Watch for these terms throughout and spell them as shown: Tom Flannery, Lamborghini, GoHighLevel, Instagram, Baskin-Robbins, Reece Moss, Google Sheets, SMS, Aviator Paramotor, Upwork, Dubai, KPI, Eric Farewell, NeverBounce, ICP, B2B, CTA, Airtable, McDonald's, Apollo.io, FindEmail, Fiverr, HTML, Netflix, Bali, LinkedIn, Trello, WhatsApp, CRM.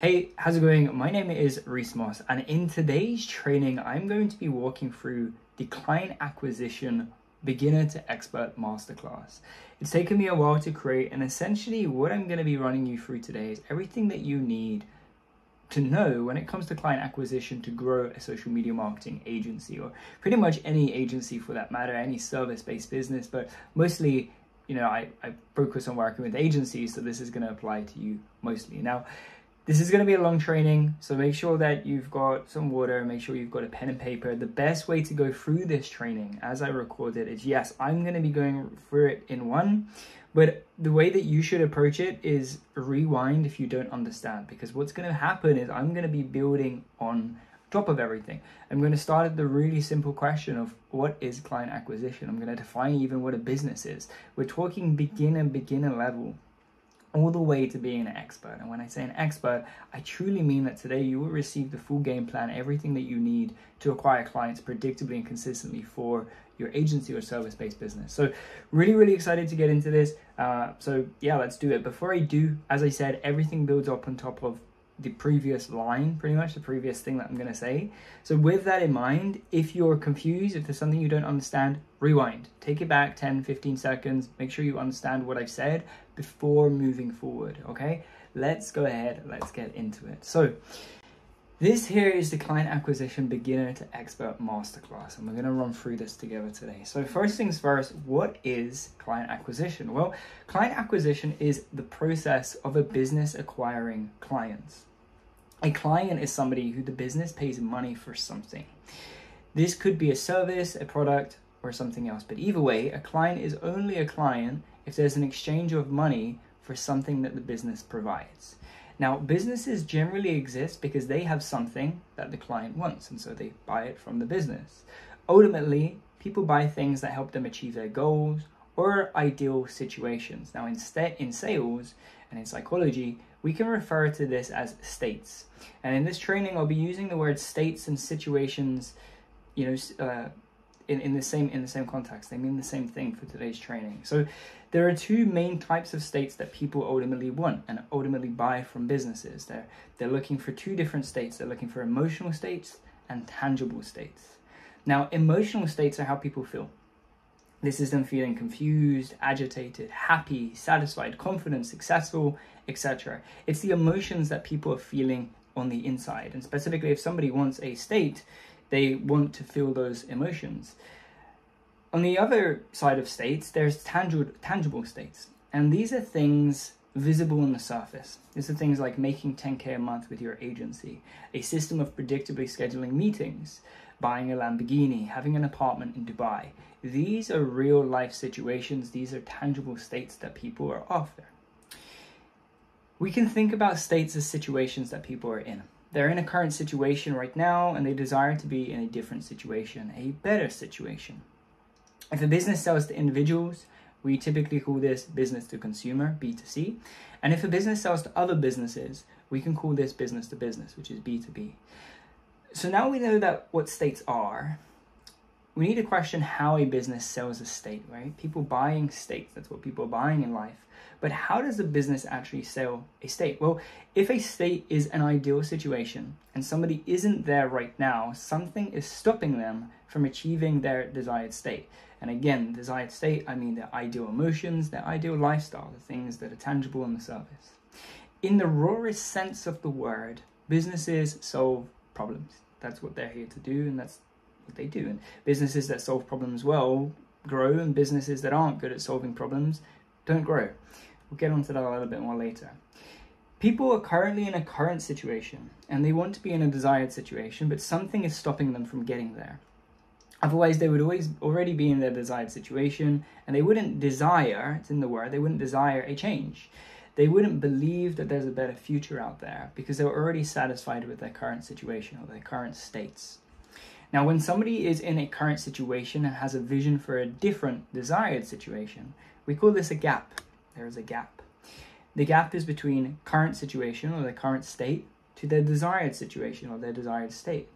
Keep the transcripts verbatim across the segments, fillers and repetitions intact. Hey, how's it going? My name is Reece Moss, and in today's training, I'm going to be walking through the Client Acquisition Beginner to Expert Masterclass. It's taken me a while to create, and essentially what I'm going to be running you through today is everything that you need to know when it comes to client acquisition to grow a social media marketing agency, or pretty much any agency for that matter, any service-based business, but mostly, you know, I, I focus on working with agencies, so this is going to apply to you mostly. Now, this is going to be a long training, so make sure that you've got some water, make sure you've got a pen and paper. The best way to go through this training as I record it is, yes, I'm going to be going through it in one, but the way that you should approach it is rewind if you don't understand, because what's going to happen is I'm going to be building on top of everything. I'm going to start at the really simple question of what is client acquisition. I'm going to define even what a business is. We're talking beginner, beginner level, all the way to being an expert. And when I say an expert, I truly mean that today you will receive the full game plan, everything that you need to acquire clients predictably and consistently for your agency or service-based business. So really, really excited to get into this. Uh, so yeah, let's do it. Before I do, as I said, everything builds up on top of the previous line, pretty much the previous thing that I'm going to say. So with that in mind, if you're confused, if there's something you don't understand, rewind, take it back ten, fifteen seconds, make sure you understand what I've said before moving forward. Okay, let's go ahead, let's get into it. So this here is the Client Acquisition Beginner to Expert Masterclass, and we're going to run through this together today. So first things first, what is client acquisition? Well, client acquisition is the process of a business acquiring clients. A client is somebody who the business pays money for something. This could be a service, a product, or something else. But either way, a client is only a client if there's an exchange of money for something that the business provides. Now, businesses generally exist because they have something that the client wants, and so they buy it from the business. Ultimately, people buy things that help them achieve their goals or ideal situations. Now, instead, in sales and in psychology, we can refer to this as states. And in this training, I'll be using the word states and situations, you know, uh, in, in the same in the same context. They mean the same thing for today's training. So there are two main types of states that people ultimately want and ultimately buy from businesses. They're, they're looking for two different states. They're looking for emotional states and tangible states. Now, emotional states are how people feel. This is them feeling confused, agitated, happy, satisfied, confident, successful, et cetera. It's the emotions that people are feeling on the inside. And specifically, if somebody wants a state, they want to feel those emotions. On the other side of states, there's tangible, tangible states. And these are things visible on the surface. These are things like making ten K a month with your agency, a system of predictably scheduling meetings, buying a Lamborghini, having an apartment in Dubai. These are real life situations. These are tangible states that people are after. We can think about states as situations that people are in. They're in a current situation right now, and they desire to be in a different situation, a better situation. If a business sells to individuals, we typically call this business to consumer, B two C. And if a business sells to other businesses, we can call this business to business, which is B two B. So now we know that what states are, we need to question how a business sells a state, right? People buying states, that's what people are buying in life. But how does a business actually sell a state? Well, if a state is an ideal situation and somebody isn't there right now, something is stopping them from achieving their desired state. And again, desired state, I mean their ideal emotions, their ideal lifestyle, the things that are tangible on the surface. In the rawest sense of the word, businesses solve problems. That's what they're here to do, and that's what they do. And businesses that solve problems well grow, and businesses that aren't good at solving problems don't grow. We'll get onto that a little bit more later. People are currently in a current situation, and they want to be in a desired situation, but something is stopping them from getting there. Otherwise, they would always already be in their desired situation, and they wouldn't desire, it's in the word, they wouldn't desire a change. They wouldn't believe that there's a better future out there because they were already satisfied with their current situation or their current states. Now, when somebody is in a current situation and has a vision for a different desired situation, we call this a gap. There is a gap. The gap is between current situation or their current state to their desired situation or their desired state.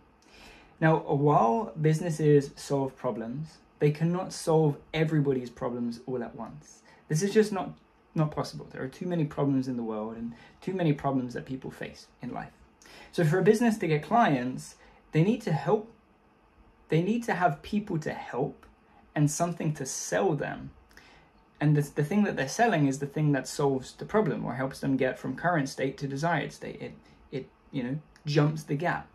Now, while businesses solve problems, they cannot solve everybody's problems all at once. This is just not Not possible. There are too many problems in the world and too many problems that people face in life. So for a business to get clients, they need to help. They need to have people to help and something to sell them. And the, the thing that they're selling is the thing that solves the problem or helps them get from current state to desired state. It, it you know, jumps the gap.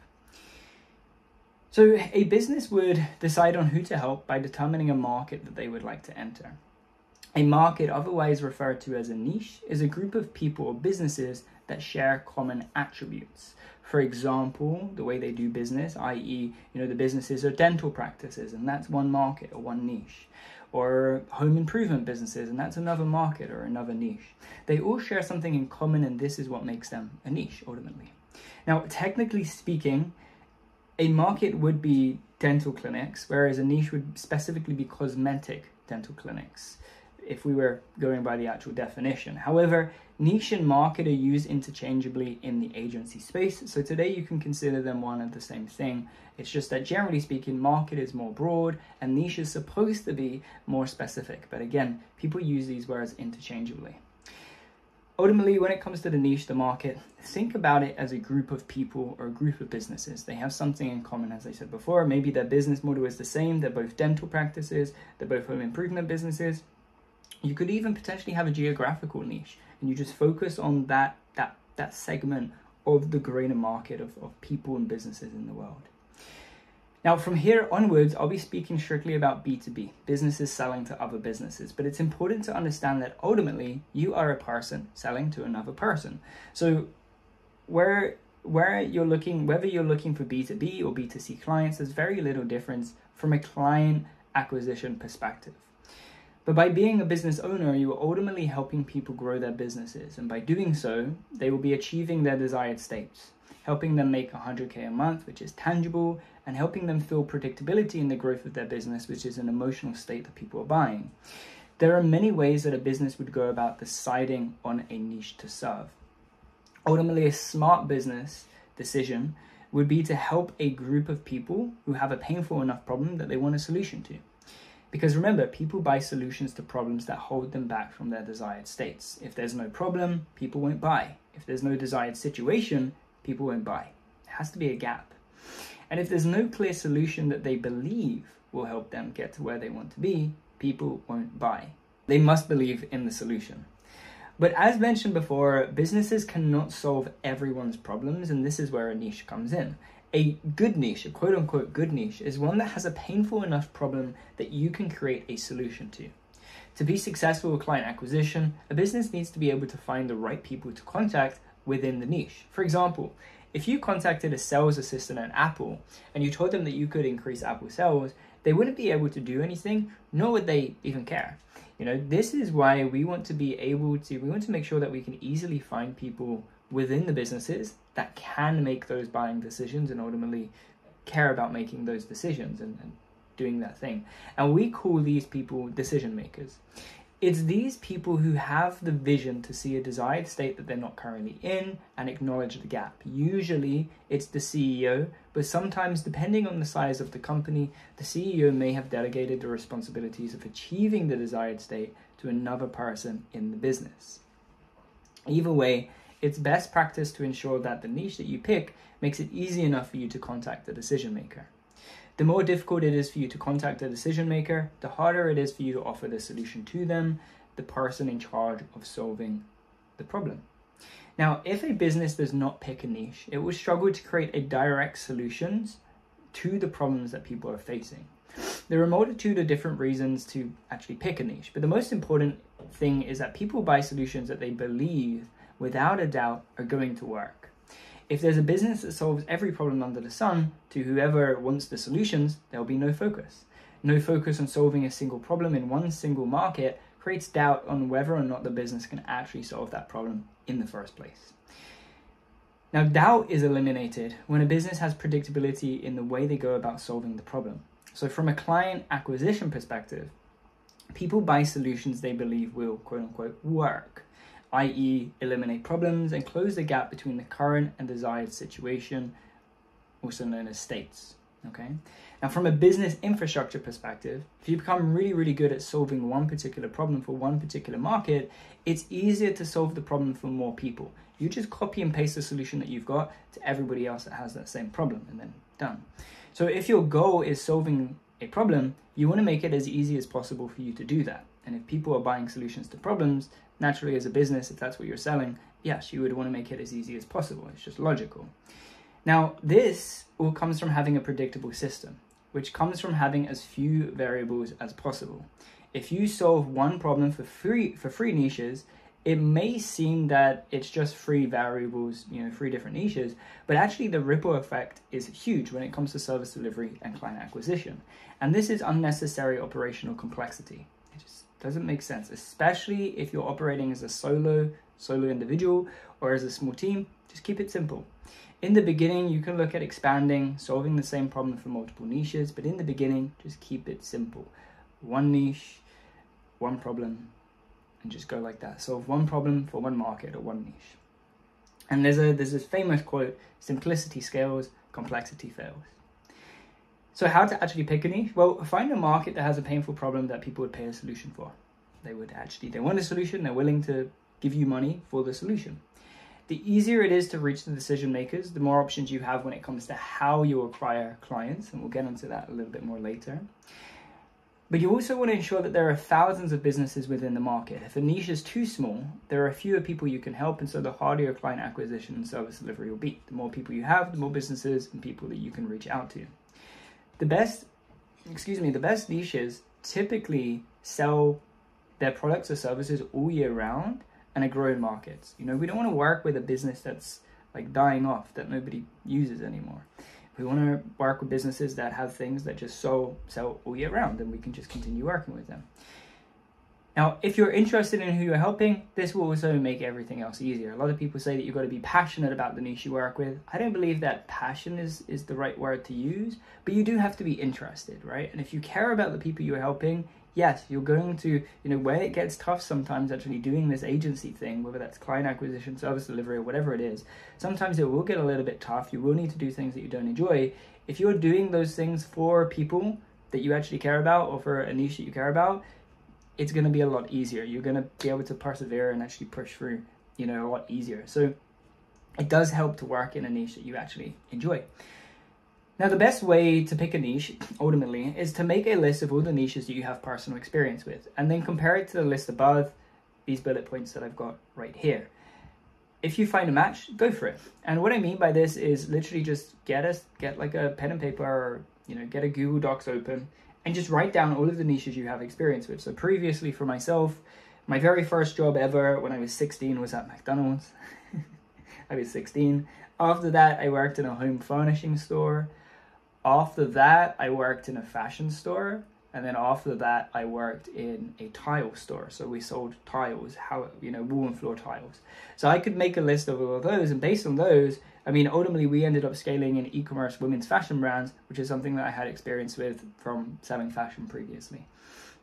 So a business would decide on who to help by determining a market that they would like to enter. A market, otherwise referred to as a niche, is a group of people or businesses that share common attributes. For example, the way they do business, that is, you know, the businesses are dental practices, and that's one market or one niche. Or home improvement businesses, and that's another market or another niche. They all share something in common, and this is what makes them a niche, ultimately. Now, technically speaking, a market would be dental clinics, whereas a niche would specifically be cosmetic dental clinics, if we were going by the actual definition. However, niche and market are used interchangeably in the agency space, so today you can consider them one and the same thing. It's just that generally speaking, market is more broad and niche is supposed to be more specific. But again, people use these words interchangeably. Ultimately, when it comes to the niche, the market, think about it as a group of people or a group of businesses. They have something in common, as I said before. Maybe their business model is the same. They're both dental practices. They're both home improvement businesses. You could even potentially have a geographical niche, and you just focus on that that that segment of the greater market of, of people and businesses in the world. Now, from here onwards, I'll be speaking strictly about B two B, businesses selling to other businesses, but it's important to understand that ultimately you are a person selling to another person. So where where you're looking, whether you're looking for B two B or B two C clients, there's very little difference from a client acquisition perspective. But by being a business owner, you are ultimately helping people grow their businesses. And by doing so, they will be achieving their desired states, helping them make one hundred K a month, which is tangible, and helping them feel predictability in the growth of their business, which is an emotional state that people are buying. There are many ways that a business would go about deciding on a niche to serve. Ultimately, a smart business decision would be to help a group of people who have a painful enough problem that they want a solution to. Because remember, people buy solutions to problems that hold them back from their desired states. If there's no problem, people won't buy. If there's no desired situation, people won't buy. There has to be a gap. And if there's no clear solution that they believe will help them get to where they want to be, people won't buy. They must believe in the solution. But as mentioned before, businesses cannot solve everyone's problems, and this is where a niche comes in. A good niche, a quote-unquote good niche, is one that has a painful enough problem that you can create a solution to. To be successful with client acquisition, a business needs to be able to find the right people to contact within the niche. For example, if you contacted a sales assistant at Apple and you told them that you could increase Apple sales, they wouldn't be able to do anything, nor would they even care. You know, this is why we want to be able to, we want to make sure that we can easily find people within the businesses that can make those buying decisions and ultimately care about making those decisions and, and doing that thing. And we call these people decision makers. It's these people who have the vision to see a desired state that they're not currently in and acknowledge the gap. Usually it's the C E O, but sometimes, depending on the size of the company, the C E O may have delegated the responsibilities of achieving the desired state to another person in the business. Either way, it's best practice to ensure that the niche that you pick makes it easy enough for you to contact the decision maker. The more difficult it is for you to contact the decision maker, the harder it is for you to offer the solution to them, the person in charge of solving the problem. Now, if a business does not pick a niche, it will struggle to create a direct solution to the problems that people are facing. There are a multitude of different reasons to actually pick a niche, but the most important thing is that people buy solutions that they believe without a doubt are going to work. If there's a business that solves every problem under the sun to whoever wants the solutions, there'll be no focus. No focus on solving a single problem in one single market creates doubt on whether or not the business can actually solve that problem in the first place. Now, doubt is eliminated when a business has predictability in the way they go about solving the problem. So from a client acquisition perspective, people buy solutions they believe will, quote unquote, work. that is, eliminate problems and close the gap between the current and desired situation, also known as states. Okay. Now, from a business infrastructure perspective, if you become really, really good at solving one particular problem for one particular market, it's easier to solve the problem for more people. You just copy and paste the solution that you've got to everybody else that has that same problem, and then done. So if your goal is solving a problem, you want to make it as easy as possible for you to do that. And if people are buying solutions to problems, naturally as a business, if that's what you're selling, yes, you would want to make it as easy as possible. It's just logical. Now, this all comes from having a predictable system, which comes from having as few variables as possible. If you solve one problem for free, for free niches, it may seem that it's just three variables, you know, three different niches, but actually the ripple effect is huge when it comes to service delivery and client acquisition. And this is unnecessary operational complexity. It just doesn't make sense, especially if you're operating as a solo, solo individual or as a small team. Just keep it simple. In the beginning, you can look at expanding, solving the same problem for multiple niches, but in the beginning, just keep it simple. One niche, one problem, and just go like that. Solve one problem for one market or one niche. And there's a there's this famous quote, simplicity scales, complexity fails. So how to actually pick a niche? Well, find a market that has a painful problem that people would pay a solution for. They would actually, they want a solution, they're willing to give you money for the solution. The easier it is to reach the decision makers, the more options you have when it comes to how you acquire clients, and we'll get into that a little bit more later. But you also want to ensure that there are thousands of businesses within the market. If a niche is too small, there are fewer people you can help, and so the harder your client acquisition and service delivery will be. The more people you have, the more businesses and people that you can reach out to. The best, excuse me, the best niches typically sell their products or services all year round and are growing markets. You know, we don't want to work with a business that's like dying off, that nobody uses anymore. We want to work with businesses that have things that just sell, sell all year round, and we can just continue working with them. Now, if you're interested in who you're helping, this will also make everything else easier. A lot of people say that you've got to be passionate about the niche you work with. I don't believe that passion is, is the right word to use, but you do have to be interested, right? And if you care about the people you're helping, yes, you're going to, you know, where it gets tough sometimes actually doing this agency thing, whether that's client acquisition, service delivery, or whatever it is, sometimes it will get a little bit tough. You will need to do things that you don't enjoy. If you're doing those things for people that you actually care about or for a niche that you care about, it's going to be a lot easier. You're going to be able to persevere and actually push through, you know, a lot easier. So it does help to work in a niche that you actually enjoy. Now, the best way to pick a niche, ultimately, is to make a list of all the niches that you have personal experience with, and then compare it to the list above, these bullet points that I've got right here. If you find a match, go for it. And what I mean by this is literally just get us get like a pen and paper, or, you know, get a Google Docs open, and just write down all of the niches you have experience with. So previously for myself, my very first job ever when I was sixteen was at McDonald's. I was sixteen. After that, I worked in a home furnishing store. After that, I worked in a fashion store. And then after that, I worked in a tile store. So we sold tiles, how you know, wall and floor tiles. So I could make a list of all of those. And based on those, I mean, ultimately, we ended up scaling an e-commerce women's fashion brands, which is something that I had experience with from selling fashion previously.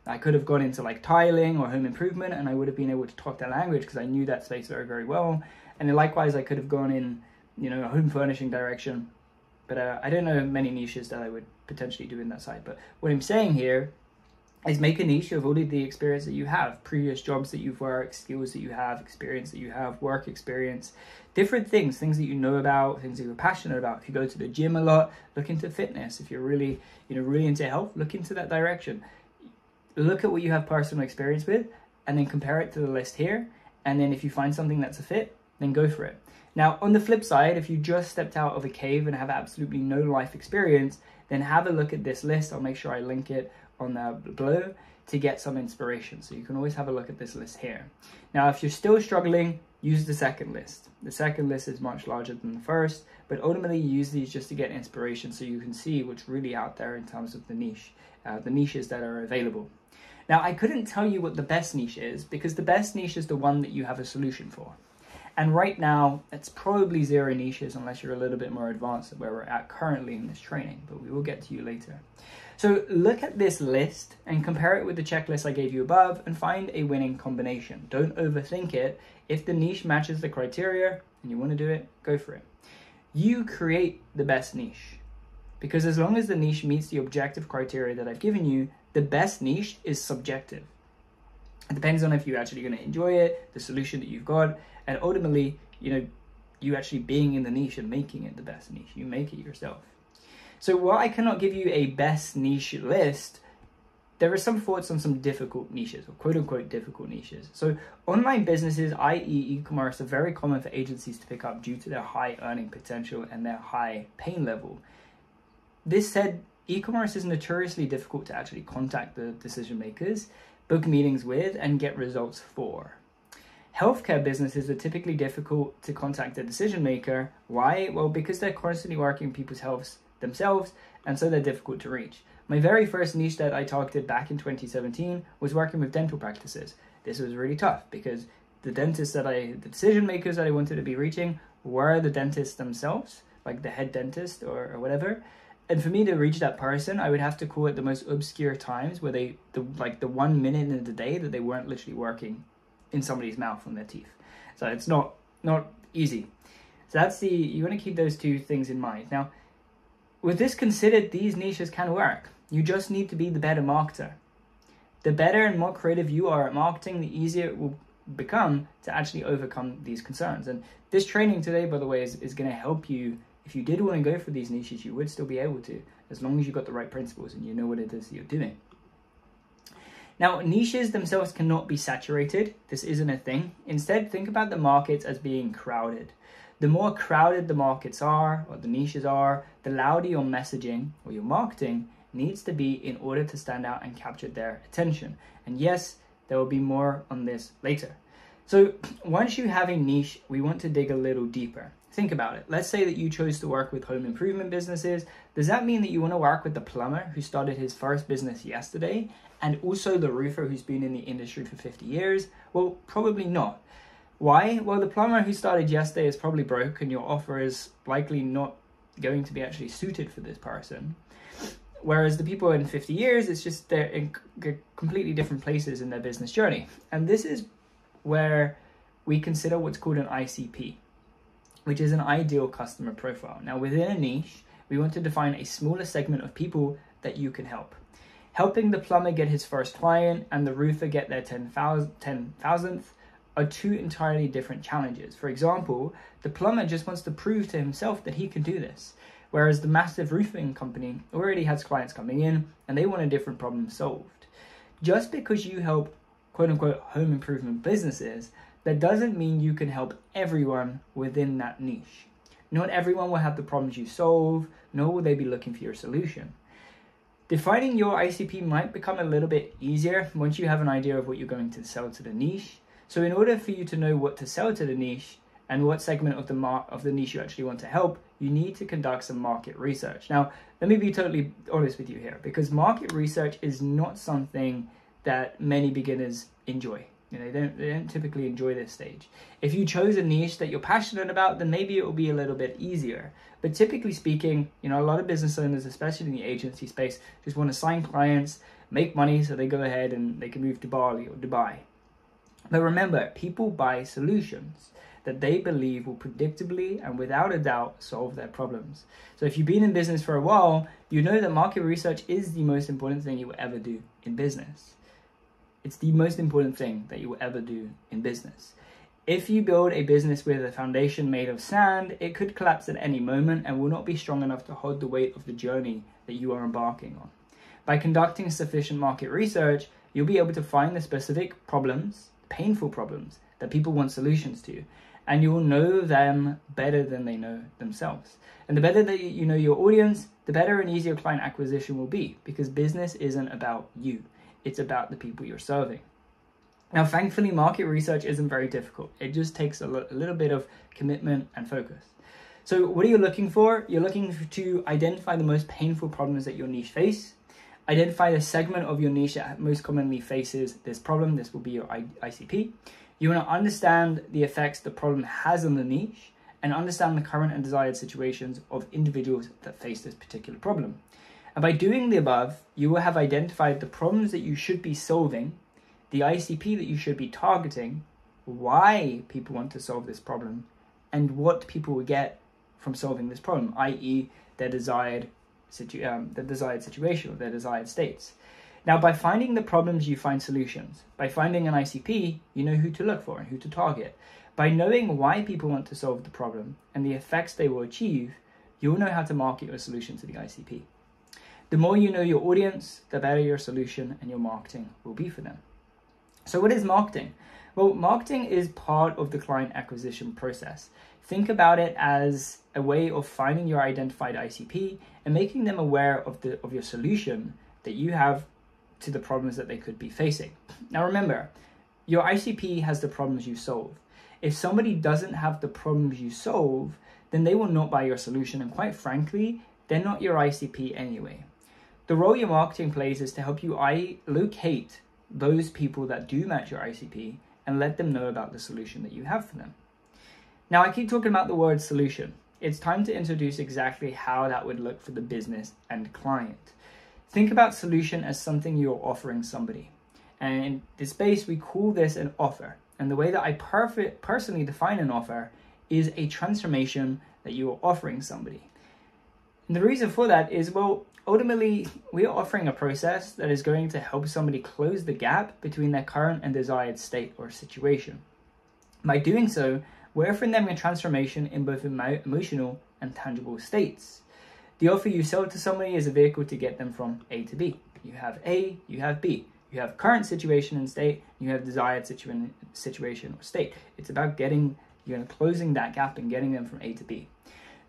I could have gone into like tiling or home improvement, and I would have been able to talk that language because I knew that space very, very well. And then likewise, I could have gone in, you know, a home furnishing direction. But uh, I don't know many niches that I would potentially do in that side. But what I'm saying here is make a niche of all of the experience that you have, previous jobs that you've worked, skills that you have, experience that you have, work experience, different things, things that you know about, things that you're passionate about. If you go to the gym a lot, look into fitness. If you're really, you know, really into health, look into that direction. Look at what you have personal experience with, and then compare it to the list here. And then if you find something that's a fit, then go for it. Now, on the flip side, if you just stepped out of a cave and have absolutely no life experience, then have a look at this list. I'll make sure I link it on the below to get some inspiration. So you can always have a look at this list here. Now, if you're still struggling, use the second list. The second list is much larger than the first, but ultimately use these just to get inspiration so you can see what's really out there in terms of the niche, uh, the niches that are available. Now, I couldn't tell you what the best niche is because the best niche is the one that you have a solution for. And right now, it's probably zero niches unless you're a little bit more advanced at where we're at currently in this training, but we will get to you later. So look at this list and compare it with the checklist I gave you above and find a winning combination. Don't overthink it. If the niche matches the criteria and you want to do it, go for it. You create the best niche because as long as the niche meets the objective criteria that I've given you, the best niche is subjective. It depends on if you're actually going to enjoy it, the solution that you've got, and ultimately, you know, you actually being in the niche and making it the best niche. You make it yourself. So while I cannot give you a best niche list, there are some thoughts on some difficult niches, or quote-unquote difficult niches. So online businesses, that is e-commerce, are very common for agencies to pick up due to their high earning potential and their high pain level. This said, e-commerce is notoriously difficult to actually contact the decision makers, book meetings with, and get results for. Healthcare businesses are typically difficult to contact the decision maker. Why? Well, because they're constantly working on people's health themselves, and so they're difficult to reach. My very first niche that I targeted back in twenty seventeen was working with dental practices. This was really tough because the dentists that I, the decision makers that I wanted to be reaching were the dentists themselves, like the head dentist or, or whatever. And for me to reach that person, I would have to call at the most obscure times where they, the, like the one minute in the day that they weren't literally working in somebody's mouth on their teeth. So it's not, not easy. So that's the, you want to keep those two things in mind. Now, with this considered, these niches can work. You just need to be the better marketer. The better and more creative you are at marketing, the easier it will become to actually overcome these concerns. And this training today, by the way, is, is going to help you. If you did want to go for these niches, you would still be able to, as long as you've got the right principles and you know what it is that you're doing. Now, niches themselves cannot be saturated. This isn't a thing. Instead, think about the markets as being crowded. The more crowded the markets are, or the niches are, the louder your messaging or your marketing needs to be in order to stand out and capture their attention. And yes, there will be more on this later. So once you have a niche, we want to dig a little deeper. Think about it. Let's say that you chose to work with home improvement businesses. Does that mean that you want to work with the plumber who started his first business yesterday and also the roofer who's been in the industry for fifty years? Well, probably not. Why? Well, the plumber who started yesterday is probably broke and your offer is likely not going to be actually suited for this person. Whereas the people in fifty years, it's just they're in completely different places in their business journey. And this is where we consider what's called an I C P, which is an ideal customer profile. Now, within a niche, we want to define a smaller segment of people that you can help. Helping the plumber get his first client and the roofer get their ten thousandth are two entirely different challenges. For example, the plumber just wants to prove to himself that he can do this, whereas the massive roofing company already has clients coming in and they want a different problem solved. Just because you help quote-unquote home improvement businesses, that doesn't mean you can help everyone within that niche. Not everyone will have the problems you solve, nor will they be looking for your solution. Defining your I C P might become a little bit easier once you have an idea of what you're going to sell to the niche. So in order for you to know what to sell to the niche and what segment of the mar of the niche you actually want to help, you need to conduct some market research. Now, let me be totally honest with you here, because market research is not something that many beginners enjoy. You know, they don't, they don't typically enjoy this stage. If you chose a niche that you're passionate about, then maybe it will be a little bit easier. But typically speaking, you know, a lot of business owners, especially in the agency space, just want to sign clients, make money, so they go ahead and they can move to Bali or Dubai. But remember, people buy solutions that they believe will predictably and without a doubt solve their problems. So if you've been in business for a while, you know that market research is the most important thing you will ever do in business. It's the most important thing that you will ever do in business. If you build a business with a foundation made of sand, it could collapse at any moment and will not be strong enough to hold the weight of the journey that you are embarking on. By conducting sufficient market research, you'll be able to find the specific problems, painful problems, that people want solutions to, and you will know them better than they know themselves. And the better that you know your audience, the better and easier client acquisition will be, because business isn't about you, it's about the people you're serving. Now, thankfully, market research isn't very difficult. It just takes a, a little bit of commitment and focus. So what are you looking for? You're looking to identify the most painful problems that your niche face, identify the segment of your niche that most commonly faces this problem. This will be your I C P. You want to understand the effects the problem has on the niche and understand the current and desired situations of individuals that face this particular problem. And by doing the above, you will have identified the problems that you should be solving, the I C P that you should be targeting, why people want to solve this problem, and what people will get from solving this problem, that is their desired situ um, the desired situation or their desired states. Now, by finding the problems, you find solutions. By finding an I C P, you know who to look for and who to target. By knowing why people want to solve the problem and the effects they will achieve, you'll know how to market your solution to the I C P. The more you know your audience, the better your solution and your marketing will be for them. So what is marketing? Well, marketing is part of the client acquisition process. Think about it as a way of finding your identified I C P and making them aware of, the, of your solution that you have to the problems that they could be facing. Now remember, your I C P has the problems you solve. If somebody doesn't have the problems you solve, then they will not buy your solution, and quite frankly, they're not your I C P anyway. The role your marketing plays is to help you locate those people that do match your I C P and let them know about the solution that you have for them. Now, I keep talking about the word solution. It's time to introduce exactly how that would look for the business and client. Think about solution as something you're offering somebody. And in this space, we call this an offer. And the way that I perfect, personally define an offer is a transformation that you are offering somebody. And the reason for that is, well, ultimately, we are offering a process that is going to help somebody close the gap between their current and desired state or situation. By doing so, we're offering them a transformation in both emo emotional and tangible states. The offer you sell to somebody is a vehicle to get them from A to B. You have A, you have B. You have current situation and state, you have desired situ situation or state. It's about getting, you know, closing that gap and getting them from A to B.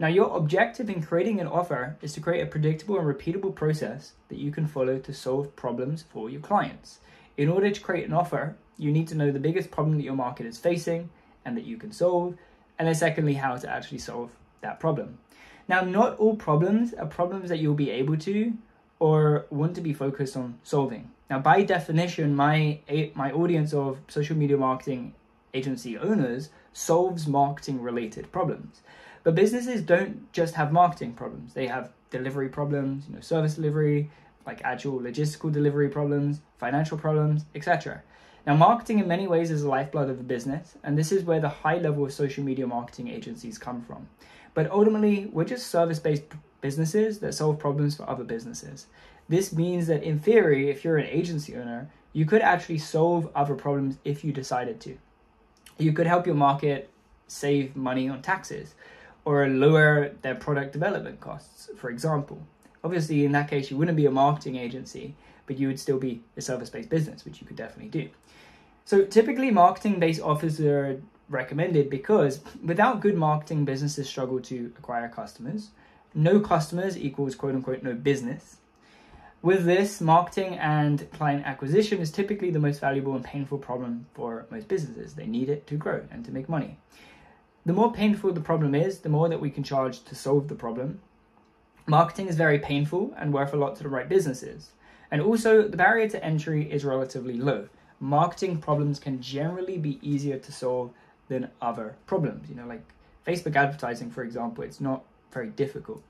Now, your objective in creating an offer is to create a predictable and repeatable process that you can follow to solve problems for your clients. In order to create an offer, you need to know the biggest problem that your market is facing and that you can solve, and then secondly, how to actually solve that problem. Now, not all problems are problems that you'll be able to or want to be focused on solving. Now, by definition, my, my audience of social media marketing agency owners solves marketing-related problems. But businesses don't just have marketing problems. They have delivery problems, you know, service delivery, like actual logistical delivery problems, financial problems, et cetera. Now, marketing in many ways is the lifeblood of a business, and this is where the high level of social media marketing agencies come from. But ultimately, we're just service-based businesses that solve problems for other businesses. This means that in theory, if you're an agency owner, you could actually solve other problems if you decided to. You could help your market save money on taxes, or lower their product development costs, for example. Obviously, in that case, you wouldn't be a marketing agency, but you would still be a service-based business, which you could definitely do. So typically, marketing-based offers are recommended because without good marketing, businesses struggle to acquire customers. No customers equals quote-unquote no business. With this, marketing and client acquisition is typically the most valuable and painful problem for most businesses. They need it to grow and to make money. The more painful the problem is, the more that we can charge to solve the problem. Marketing is very painful and worth a lot to the right businesses. And also, the barrier to entry is relatively low. Marketing problems can generally be easier to solve than other problems. You know, like Facebook advertising, for example, it's not very difficult.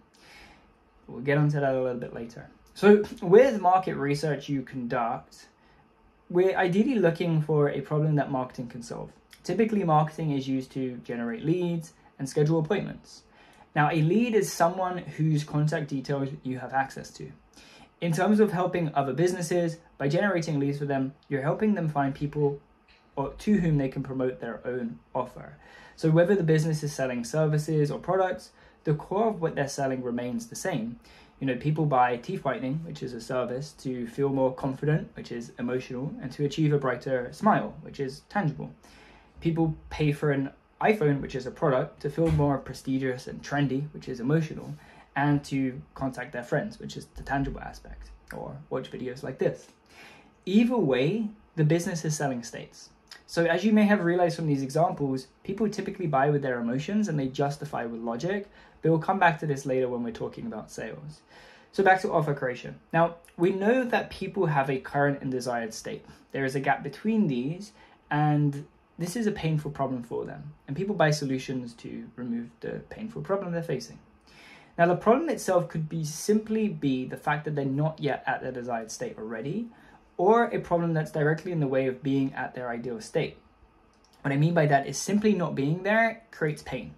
We'll get onto that a little bit later. So with market research you conduct, we're ideally looking for a problem that marketing can solve. Typically, marketing is used to generate leads and schedule appointments. Now, a lead is someone whose contact details you have access to. In terms of helping other businesses, by generating leads for them, you're helping them find people or to whom they can promote their own offer. So whether the business is selling services or products, the core of what they're selling remains the same. You know, people buy teeth whitening, which is a service, to feel more confident, which is emotional, and to achieve a brighter smile, which is tangible. People pay for an iPhone, which is a product, to feel more prestigious and trendy, which is emotional, and to contact their friends, which is the tangible aspect, or watch videos like this. Either way, the business is selling states. So as you may have realized from these examples, people typically buy with their emotions and they justify with logic, but we'll come back to this later when we're talking about sales. So back to offer creation. Now, we know that people have a current and desired state. There is a gap between these, and this is a painful problem for them, and people buy solutions to remove the painful problem they're facing. Now, the problem itself could be simply be the fact that they're not yet at their desired state already, or a problem that's directly in the way of being at their ideal state. What I mean by that is simply not being there creates pain.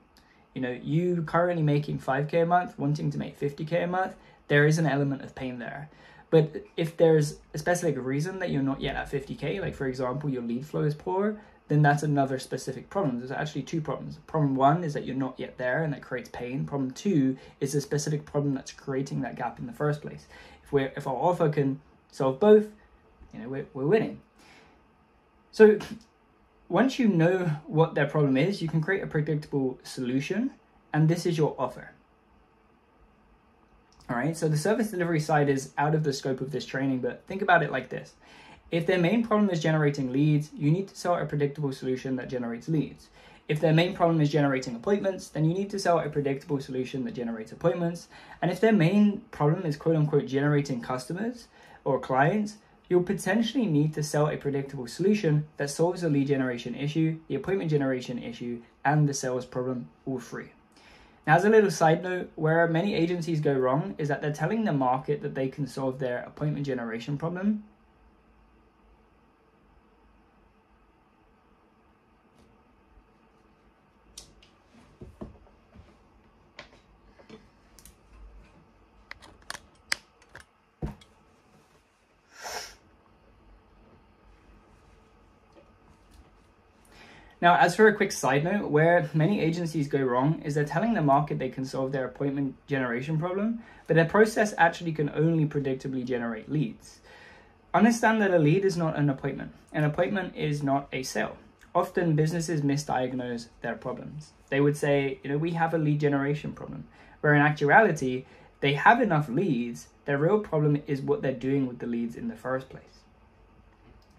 you know, you currently making five K a month, wanting to make fifty K a month, there is an element of pain there. But if there's a specific reason that you're not yet at fifty K, like for example, your lead flow is poor, then that's another specific problem. There's actually two problems. Problem one is that you're not yet there and that creates pain. Problem two is a specific problem that's creating that gap in the first place. If we're, if our offer can solve both, you know, we're, we're winning. So once you know what their problem is, you can create a predictable solution, and this is your offer. All right, so the service delivery side is out of the scope of this training, but think about it like this. If their main problem is generating leads, you need to sell a predictable solution that generates leads. If their main problem is generating appointments, then you need to sell a predictable solution that generates appointments. And if their main problem is quote unquote generating customers or clients, you'll potentially need to sell a predictable solution that solves the lead generation issue, the appointment generation issue, and the sales problem, all three. Now, as a little side note, where many agencies go wrong is that they're telling the market that they can solve their appointment generation problem. Now, as for a quick side note, where many agencies go wrong is they're telling the market they can solve their appointment generation problem, but their process actually can only predictably generate leads. Understand that a lead is not an appointment. An appointment is not a sale. Often businesses misdiagnose their problems. They would say, you know, we have a lead generation problem, where in actuality, they have enough leads. Their real problem is what they're doing with the leads in the first place.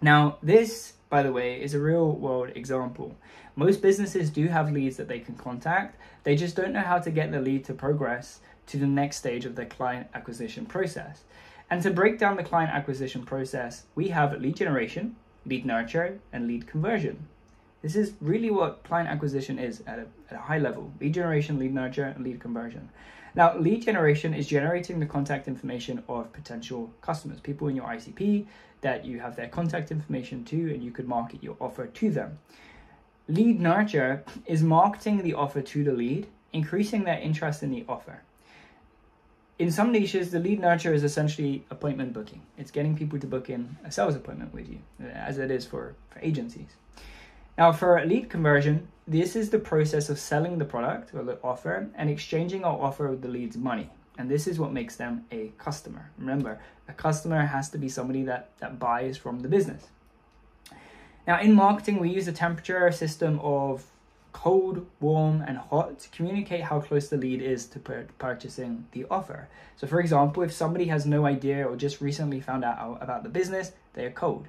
Now, this, by the way, is a real world example. Most businesses do have leads that they can contact. They just don't know how to get the lead to progress to the next stage of their client acquisition process. And to break down the client acquisition process, we have lead generation, lead nurture, and lead conversion. This is really what client acquisition is at a, at a high level. Lead generation, lead nurture, and lead conversion. Now, lead generation is generating the contact information of potential customers, people in your I C P that you have their contact information to, and you could market your offer to them. Lead nurture is marketing the offer to the lead, increasing their interest in the offer. In some niches, the lead nurture is essentially appointment booking. It's getting people to book in a sales appointment with you, as it is for, for agencies. Now, for lead conversion, this is the process of selling the product or the offer and exchanging our offer with the lead's money. And this is what makes them a customer. Remember, a customer has to be somebody that, that buys from the business. Now, in marketing, we use a temperature system of cold, warm, and hot to communicate how close the lead is to pur- purchasing the offer. So, for example, if somebody has no idea or just recently found out about the business, they are cold.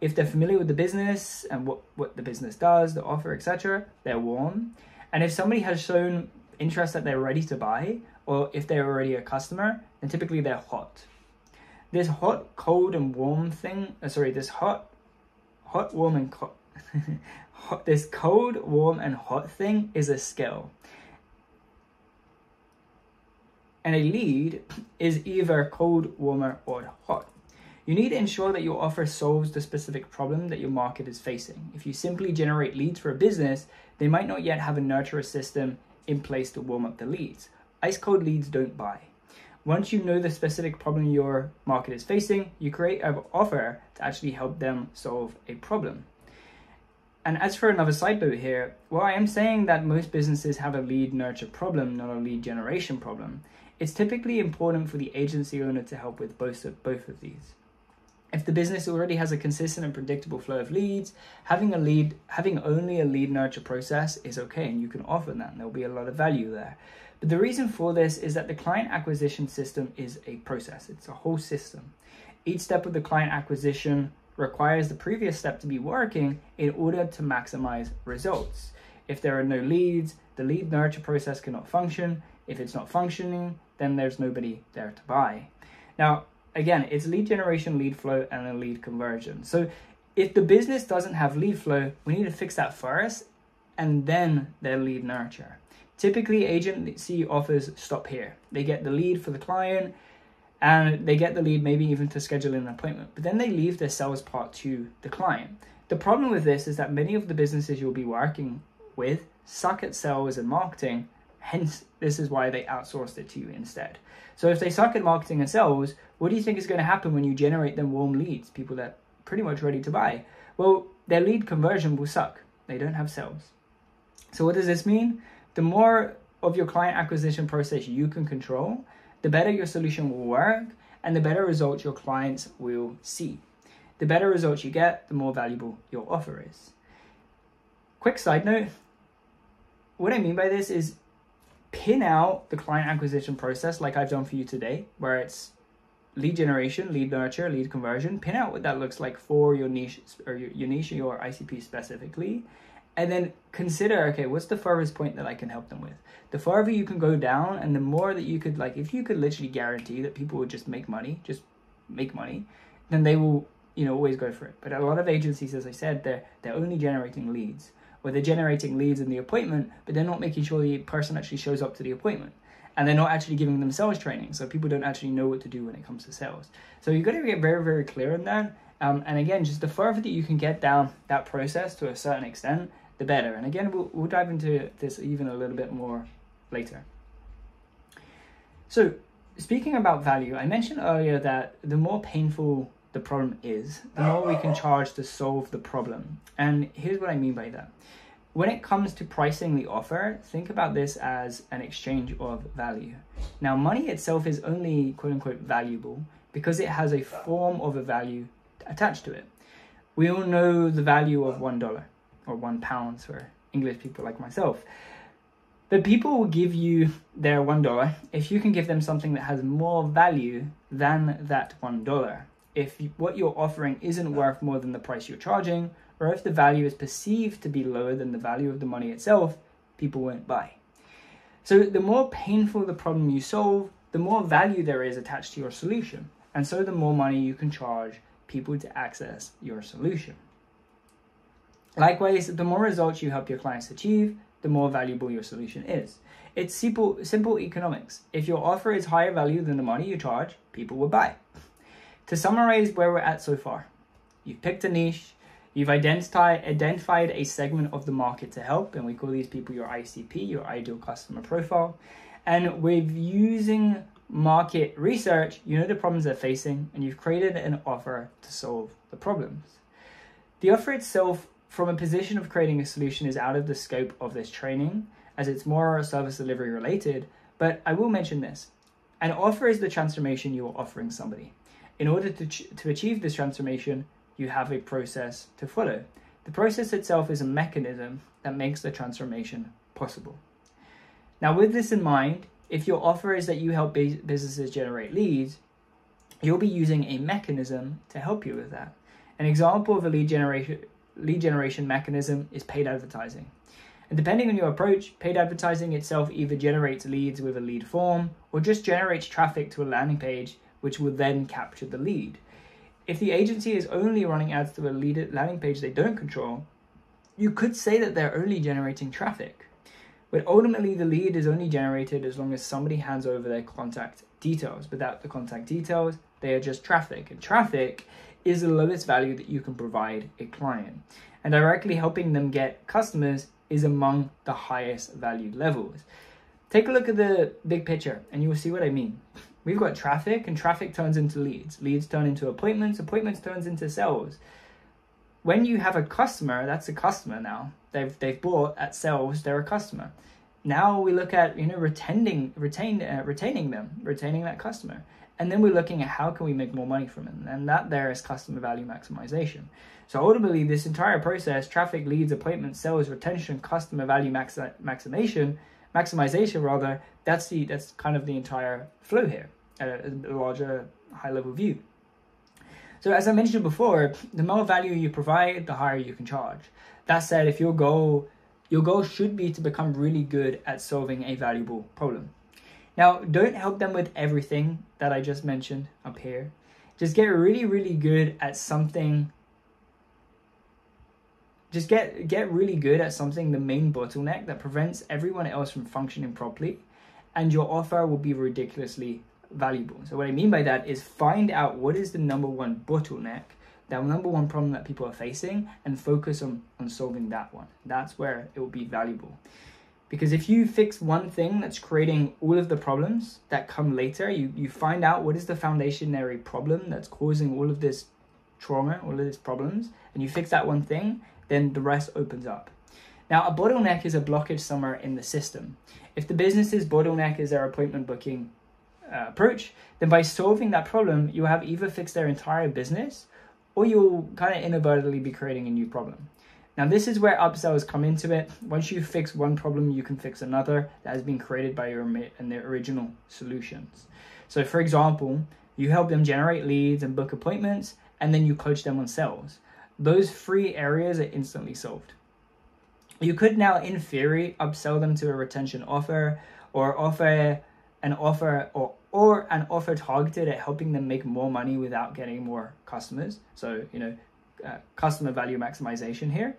If they're familiar with the business and what, what the business does, the offer, et cetera, they're warm. And if somebody has shown interest that they're ready to buy, or if they're already a customer, then typically they're hot. This hot, cold, and warm thing, uh, sorry, this hot, hot, warm, and co- hot, this cold, warm, and hot thing is a skill. And a lead is either cold, warmer, or hot. You need to ensure that your offer solves the specific problem that your market is facing. If you simply generate leads for a business, they might not yet have a nurturer system in place to warm up the leads. Ice cold leads don't buy. Once you know the specific problem your market is facing, you create an offer to actually help them solve a problem. And as for another side note here, while I am saying that most businesses have a lead nurture problem, not a lead generation problem, it's typically important for the agency owner to help with both of, both of these. If the business already has a consistent and predictable flow of leads, having a lead, having only a lead nurture process is okay, and you can offer that, and there'll be a lot of value there. But the reason for this is that the client acquisition system is a process. It's a whole system. Each step of the client acquisition requires the previous step to be working in order to maximize results. If there are no leads, the lead nurture process cannot function. If it's not functioning, then there's nobody there to buy. Now, again, it's lead generation, lead flow, and a lead conversion. So if the business doesn't have lead flow, we need to fix that first, and then their lead nurture. Typically, agency offers stop here. They get the lead for the client, and they get the lead maybe even to schedule an appointment, but then they leave their sales part to the client. The problem with this is that many of the businesses you'll be working with suck at sales and marketing, Hence, this is why they outsourced it to you instead. So if they suck at marketing and sales, what do you think is going to happen when you generate them warm leads, people that are pretty much ready to buy? Well, their lead conversion will suck. They don't have sales. So what does this mean? The more of your client acquisition process you can control, the better your solution will work and the better results your clients will see. The better results you get, the more valuable your offer is. Quick side note, what I mean by this is pin out the client acquisition process like I've done for you today, where it's lead generation, lead nurture, lead conversion. Pin out what that looks like for your niche or your, your niche or your I C P specifically. And then consider, okay, what's the furthest point that I can help them with? The farther you can go down and the more that you could, like, if you could literally guarantee that people would just make money, just make money, then they will, you know, always go for it. But a lot of agencies, as I said, they're, they're only generating leads, where they're generating leads in the appointment, but they're not making sure the person actually shows up to the appointment. And they're not actually giving them sales training, so people don't actually know what to do when it comes to sales. So you've got to get very, very clear on that. Um, and again, just the further that you can get down that process to a certain extent, the better. And again, we'll, we'll dive into this even a little bit more later. So speaking about value, I mentioned earlier that the more painful the problem is, the more we can charge to solve the problem. And here's what I mean by that. When it comes to pricing the offer, think about this as an exchange of value. Now, money itself is only quote unquote valuable because it has a form of a value attached to it. We all know the value of one dollar or one pound for English people like myself. But people will give you their one dollar if you can give them something that has more value than that one dollar. If what you're offering isn't worth more than the price you're charging, or if the value is perceived to be lower than the value of the money itself, people won't buy. So the more painful the problem you solve, the more value there is attached to your solution. And so the more money you can charge people to access your solution. Likewise, the more results you help your clients achieve, the more valuable your solution is. It's simple, simple economics. If your offer is higher value than the money you charge, people will buy. To summarize where we're at so far, you've picked a niche, you've identified identified a segment of the market to help, and we call these people your I C P, your ideal customer profile. And with using market research, you know the problems they're facing, and you've created an offer to solve the problems. The offer itself, from a position of creating a solution, is out of the scope of this training, as it's more service delivery related, but I will mention this. An offer is the transformation you're offering somebody. In order to, to achieve this transformation, you have a process to follow. The process itself is a mechanism that makes the transformation possible. Now, with this in mind, if your offer is that you help businesses generate leads, you'll be using a mechanism to help you with that. An example of a lead generation, lead generation mechanism is paid advertising. And depending on your approach, paid advertising itself either generates leads with a lead form or just generates traffic to a landing page, which will then capture the lead. If the agency is only running ads to a lead landing page they don't control, you could say that they're only generating traffic. But ultimately, the lead is only generated as long as somebody hands over their contact details. Without the contact details, they are just traffic. And traffic is the lowest value that you can provide a client. And directly helping them get customers is among the highest value levels. Take a look at the big picture and you will see what I mean. We've got traffic, and traffic turns into leads. Leads turn into appointments, appointments turns into sales. When you have a customer, that's a customer now. They've, they've bought at sales, they're a customer. Now we look at, you know, retaining, retain, uh, retaining them, retaining that customer. And then we're looking at how can we make more money from it. And that there is customer value maximization. So ultimately, this entire process, traffic, leads, appointments, sales, retention, customer value max, maximization, maximization rather, that's the that's kind of the entire flow here at a, a larger high level view. So as I mentioned before, the more value you provide, the higher you can charge. That said, if your goal your goal should be to become really good at solving a valuable problem. Now, don't help them with everything that I just mentioned up here. Just get really really good at something. Just get, get really good at something, the main bottleneck that prevents everyone else from functioning properly, and your offer will be ridiculously valuable. So what I mean by that is find out what is the number one bottleneck, that number one problem that people are facing, and focus on, on solving that one. That's where it will be valuable. Because if you fix one thing that's creating all of the problems that come later, you, you find out what is the foundationary problem that's causing all of this trauma, all of these problems, and you fix that one thing, then the rest opens up. Now, a bottleneck is a blockage somewhere in the system. If the business's bottleneck is their appointment booking uh, approach, then by solving that problem, you'll have either fixed their entire business or you'll kind of inadvertently be creating a new problem. Now, this is where upsells come into it. Once you fix one problem, you can fix another that has been created by your and their original solutions. So for example, you help them generate leads and book appointments, and then you coach them on sales. Those three areas are instantly solved. You could now, in theory, upsell them to a retention offer or offer an offer or, or an offer targeted at helping them make more money without getting more customers. So, you know, Uh, customer value maximization here.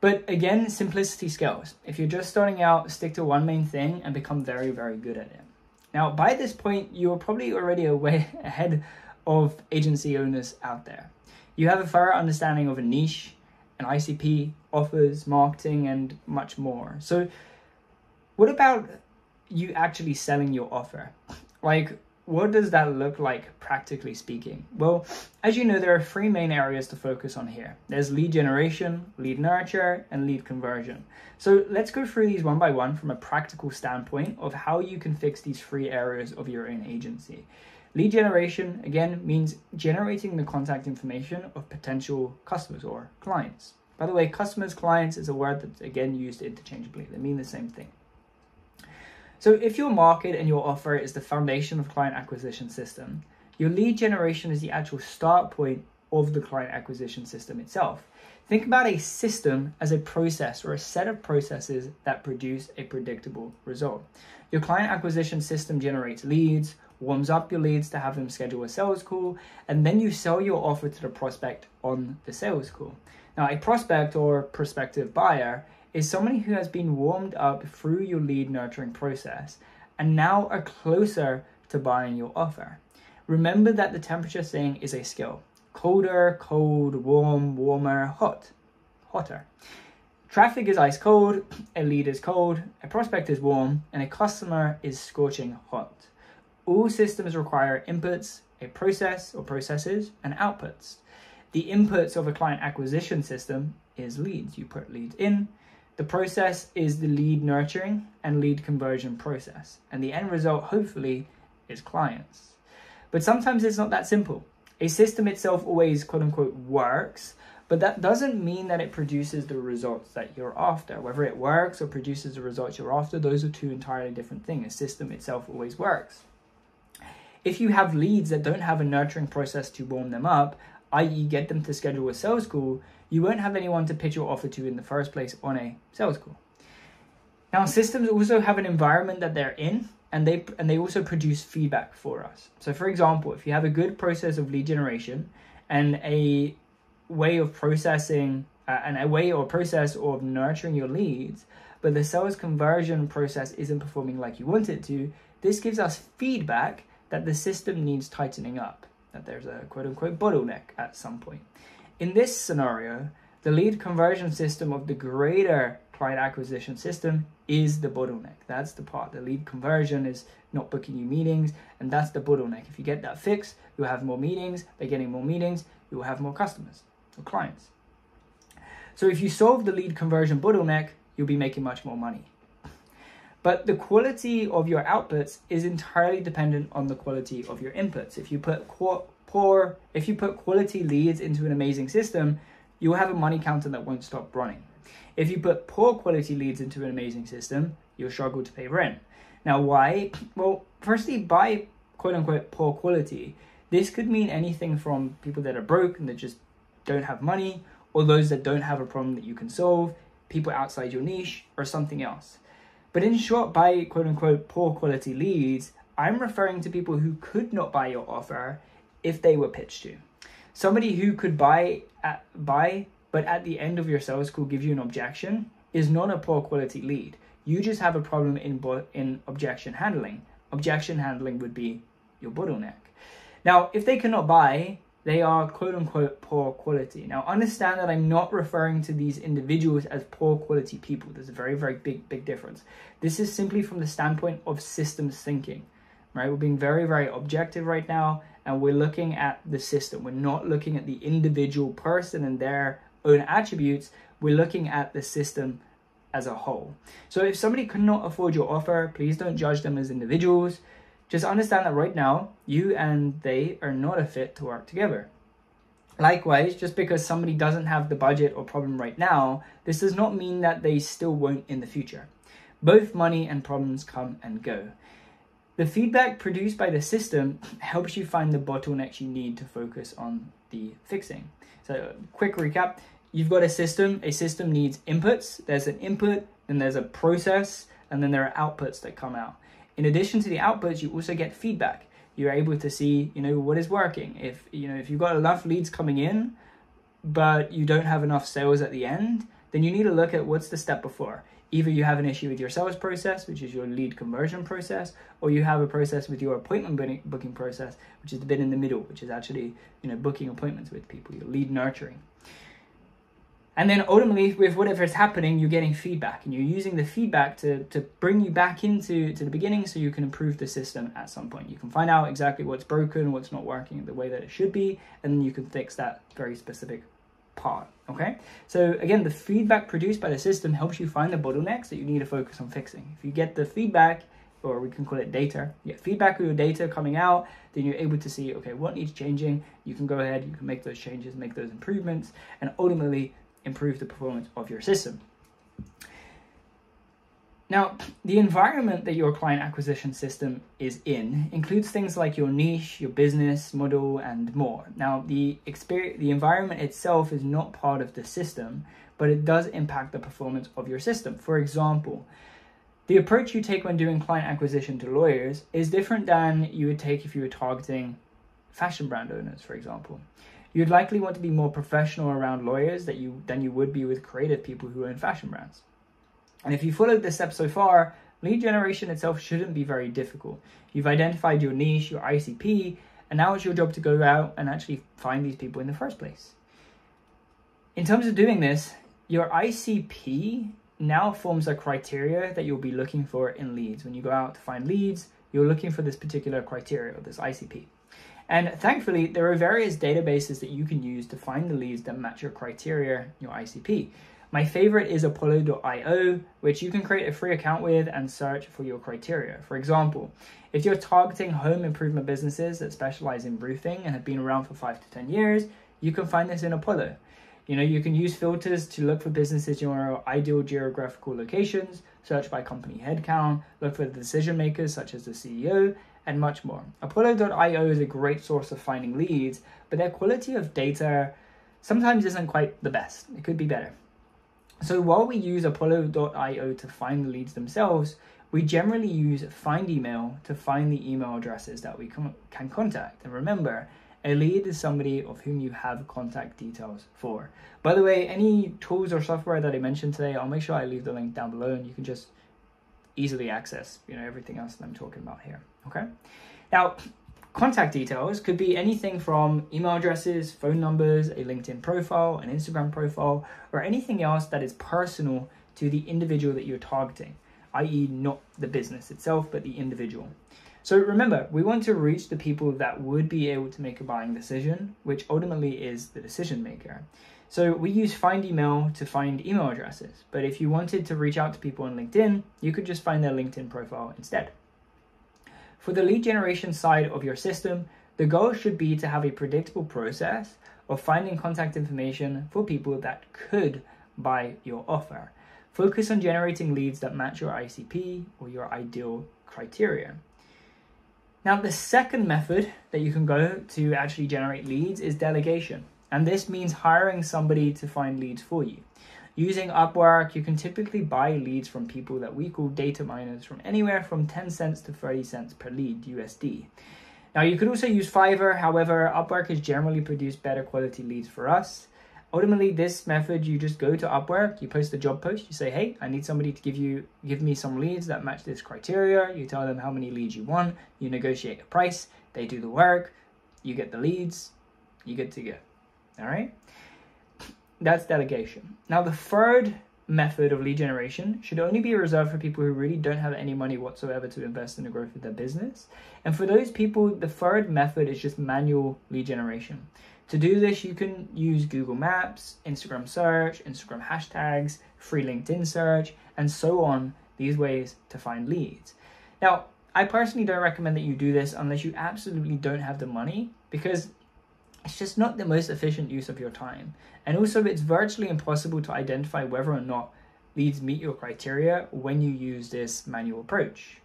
But again, simplicity scales. If you're just starting out, stick to one main thing and become very, very good at it. Now, by this point, you are probably already way ahead of agency owners out there. You have a thorough understanding of a niche, an I C P, offers, marketing, and much more. So what about you actually selling your offer? Like, what does that look like, practically speaking? Well, as you know, there are three main areas to focus on here. There's lead generation, lead nurture, and lead conversion. So let's go through these one by one from a practical standpoint of how you can fix these three areas of your own agency. Lead generation, again, means generating the contact information of potential customers or clients. By the way, customers, clients is a word that's, again, used interchangeably. They mean the same thing. So if your market and your offer is the foundation of client acquisition system, your lead generation is the actual start point of the client acquisition system itself. Think about a system as a process or a set of processes that produce a predictable result. Your client acquisition system generates leads, warms up your leads to have them schedule a sales call, and then you sell your offer to the prospect on the sales call. Now, a prospect or prospective buyer is somebody who has been warmed up through your lead nurturing process and now are closer to buying your offer. Remember that the temperature thing is a skill. Colder, cold, warm, warmer, hot, hotter. Traffic is ice cold, a lead is cold, a prospect is warm, and a customer is scorching hot. All systems require inputs, a process or processes, and outputs. The inputs of a client acquisition system is leads. You put leads in. The process is the lead nurturing and lead conversion process, and the end result, hopefully, is clients. But sometimes it's not that simple. A system itself always, quote unquote, works, but that doesn't mean that it produces the results that you're after. Whether it works or produces the results you're after, those are two entirely different things. A system itself always works. If you have leads that don't have a nurturing process to warm them up, that is get them to schedule a sales call, you won't have anyone to pitch your offer to in the first place on a sales call. Now, systems also have an environment that they're in, and they and they also produce feedback for us. So for example, if you have a good process of lead generation and a way of processing uh, and a way or process of nurturing your leads, but the sales conversion process isn't performing like you want it to, this gives us feedback that the system needs tightening up, that there's a quote-unquote bottleneck at some point. In this scenario, the lead conversion system of the greater client acquisition system is the bottleneck. That's the part. The lead conversion is not booking you meetings, and that's the bottleneck. If you get that fixed, you'll have more meetings. By getting more meetings, you'll have more customers or clients. So if you solve the lead conversion bottleneck, you'll be making much more money. But the quality of your outputs is entirely dependent on the quality of your inputs. If you put poor, if you put quality leads into an amazing system, you will have a money counter that won't stop running. If you put poor quality leads into an amazing system, you'll struggle to pay rent. Now, why? Well, firstly, by quote unquote poor quality, this could mean anything from people that are broke and that just don't have money, or those that don't have a problem that you can solve, people outside your niche, or something else. But in short, by quote unquote poor quality leads, I'm referring to people who could not buy your offer if they were pitched to. Somebody who could buy, at, buy, but at the end of your sales call give you an objection is not a poor quality lead. You just have a problem in, in objection handling. Objection handling would be your bottleneck. Now, if they cannot buy, they are quote unquote poor quality. Now understand that I'm not referring to these individuals as poor quality people. There's a very, very big, big difference. This is simply from the standpoint of systems thinking, right? We're being very, very objective right now, and we're looking at the system. We're not looking at the individual person and their own attributes. We're looking at the system as a whole. So if somebody could not afford your offer, please don't judge them as individuals. Just understand that right now, you and they are not a fit to work together. Likewise, just because somebody doesn't have the budget or problem right now, this does not mean that they still won't in the future. Both money and problems come and go. The feedback produced by the system helps you find the bottlenecks you need to focus on the fixing. So quick recap, you've got a system. A system needs inputs. There's an input, then there's a process, and then there are outputs that come out. In addition to the outputs, you also get feedback. You're able to see, you know, what is working. If, you know, if you've got enough leads coming in, but you don't have enough sales at the end, then you need to look at what's the step before. Either you have an issue with your sales process, which is your lead conversion process, or you have a process with your appointment booking process, which is the bit in the middle, which is actually, you know, booking appointments with people, your lead nurturing. And then ultimately, with whatever is happening, you're getting feedback, and you're using the feedback to, to bring you back into to the beginning so you can improve the system at some point. You can find out exactly what's broken, what's not working the way that it should be, and then you can fix that very specific part, okay? So again, the feedback produced by the system helps you find the bottlenecks that you need to focus on fixing. If you get the feedback, or we can call it data, you get feedback of your data coming out, then you're able to see, okay, what needs changing? You can go ahead, you can make those changes, make those improvements, and ultimately, improve the performance of your system. Now, the environment that your client acquisition system is in includes things like your niche, your business model, and more. Now, the experience, the environment itself is not part of the system, but it does impact the performance of your system. For example, the approach you take when doing client acquisition to lawyers is different than you would take if you were targeting fashion brand owners, for example. You'd likely want to be more professional around lawyers that you, than you would be with creative people who own fashion brands. And if you followed this step so far, lead generation itself shouldn't be very difficult. You've identified your niche, your I C P, and now it's your job to go out and actually find these people in the first place. In terms of doing this, your I C P now forms a criteria that you'll be looking for in leads. When you go out to find leads, you're looking for this particular criteria, or this I C P. And thankfully, there are various databases that you can use to find the leads that match your criteria, your I C P. My favorite is Apollo dot i o, which you can create a free account with and search for your criteria. For example, if you're targeting home improvement businesses that specialize in roofing and have been around for five to ten years, you can find this in Apollo. You know, you can use filters to look for businesses in your ideal geographical locations, search by company headcount, look for the decision makers such as the C E O, and much more. Apollo dot i o is a great source of finding leads, but their quality of data sometimes isn't quite the best. It could be better. So while we use Apollo dot i o to find the leads themselves, we generally use FindEmail to find the email addresses that we can, can contact. And remember, a lead is somebody of whom you have contact details for. By the way, any tools or software that I mentioned today, I'll make sure I leave the link down below, and you can just easily access, you know, everything else that I'm talking about here. Okay. Now, contact details could be anything from email addresses, phone numbers, a LinkedIn profile, an Instagram profile, or anything else that is personal to the individual that you're targeting, that is not the business itself, but the individual. So remember, we want to reach the people that would be able to make a buying decision, which ultimately is the decision maker. So we use FindEmail to find email addresses, but if you wanted to reach out to people on LinkedIn, you could just find their LinkedIn profile instead. For the lead generation side of your system, the goal should be to have a predictable process of finding contact information for people that could buy your offer. Focus on generating leads that match your I C P or your ideal criteria. Now, the second method that you can go to actually generate leads is delegation. And this means hiring somebody to find leads for you. Using Upwork, you can typically buy leads from people that we call data miners from anywhere from ten cents to thirty cents per lead U S D. Now, you could also use Fiverr. However, Upwork has generally produced better quality leads for us. Ultimately, this method, you just go to Upwork, you post a job post, you say, hey, I need somebody to give you, give me some leads that match this criteria. You tell them how many leads you want, you negotiate a price, they do the work, you get the leads, you're good to go. All right? That's delegation. Now, the third method of lead generation should only be reserved for people who really don't have any money whatsoever to invest in the growth of their business. And for those people, the third method is just manual lead generation. To do this, you can use Google Maps, Instagram search, Instagram hashtags, free LinkedIn search, and so on, these ways to find leads. Now, I personally don't recommend that you do this unless you absolutely don't have the money, because it's just not the most efficient use of your time. And also, it's virtually impossible to identify whether or not leads meet your criteria when you use this manual approach.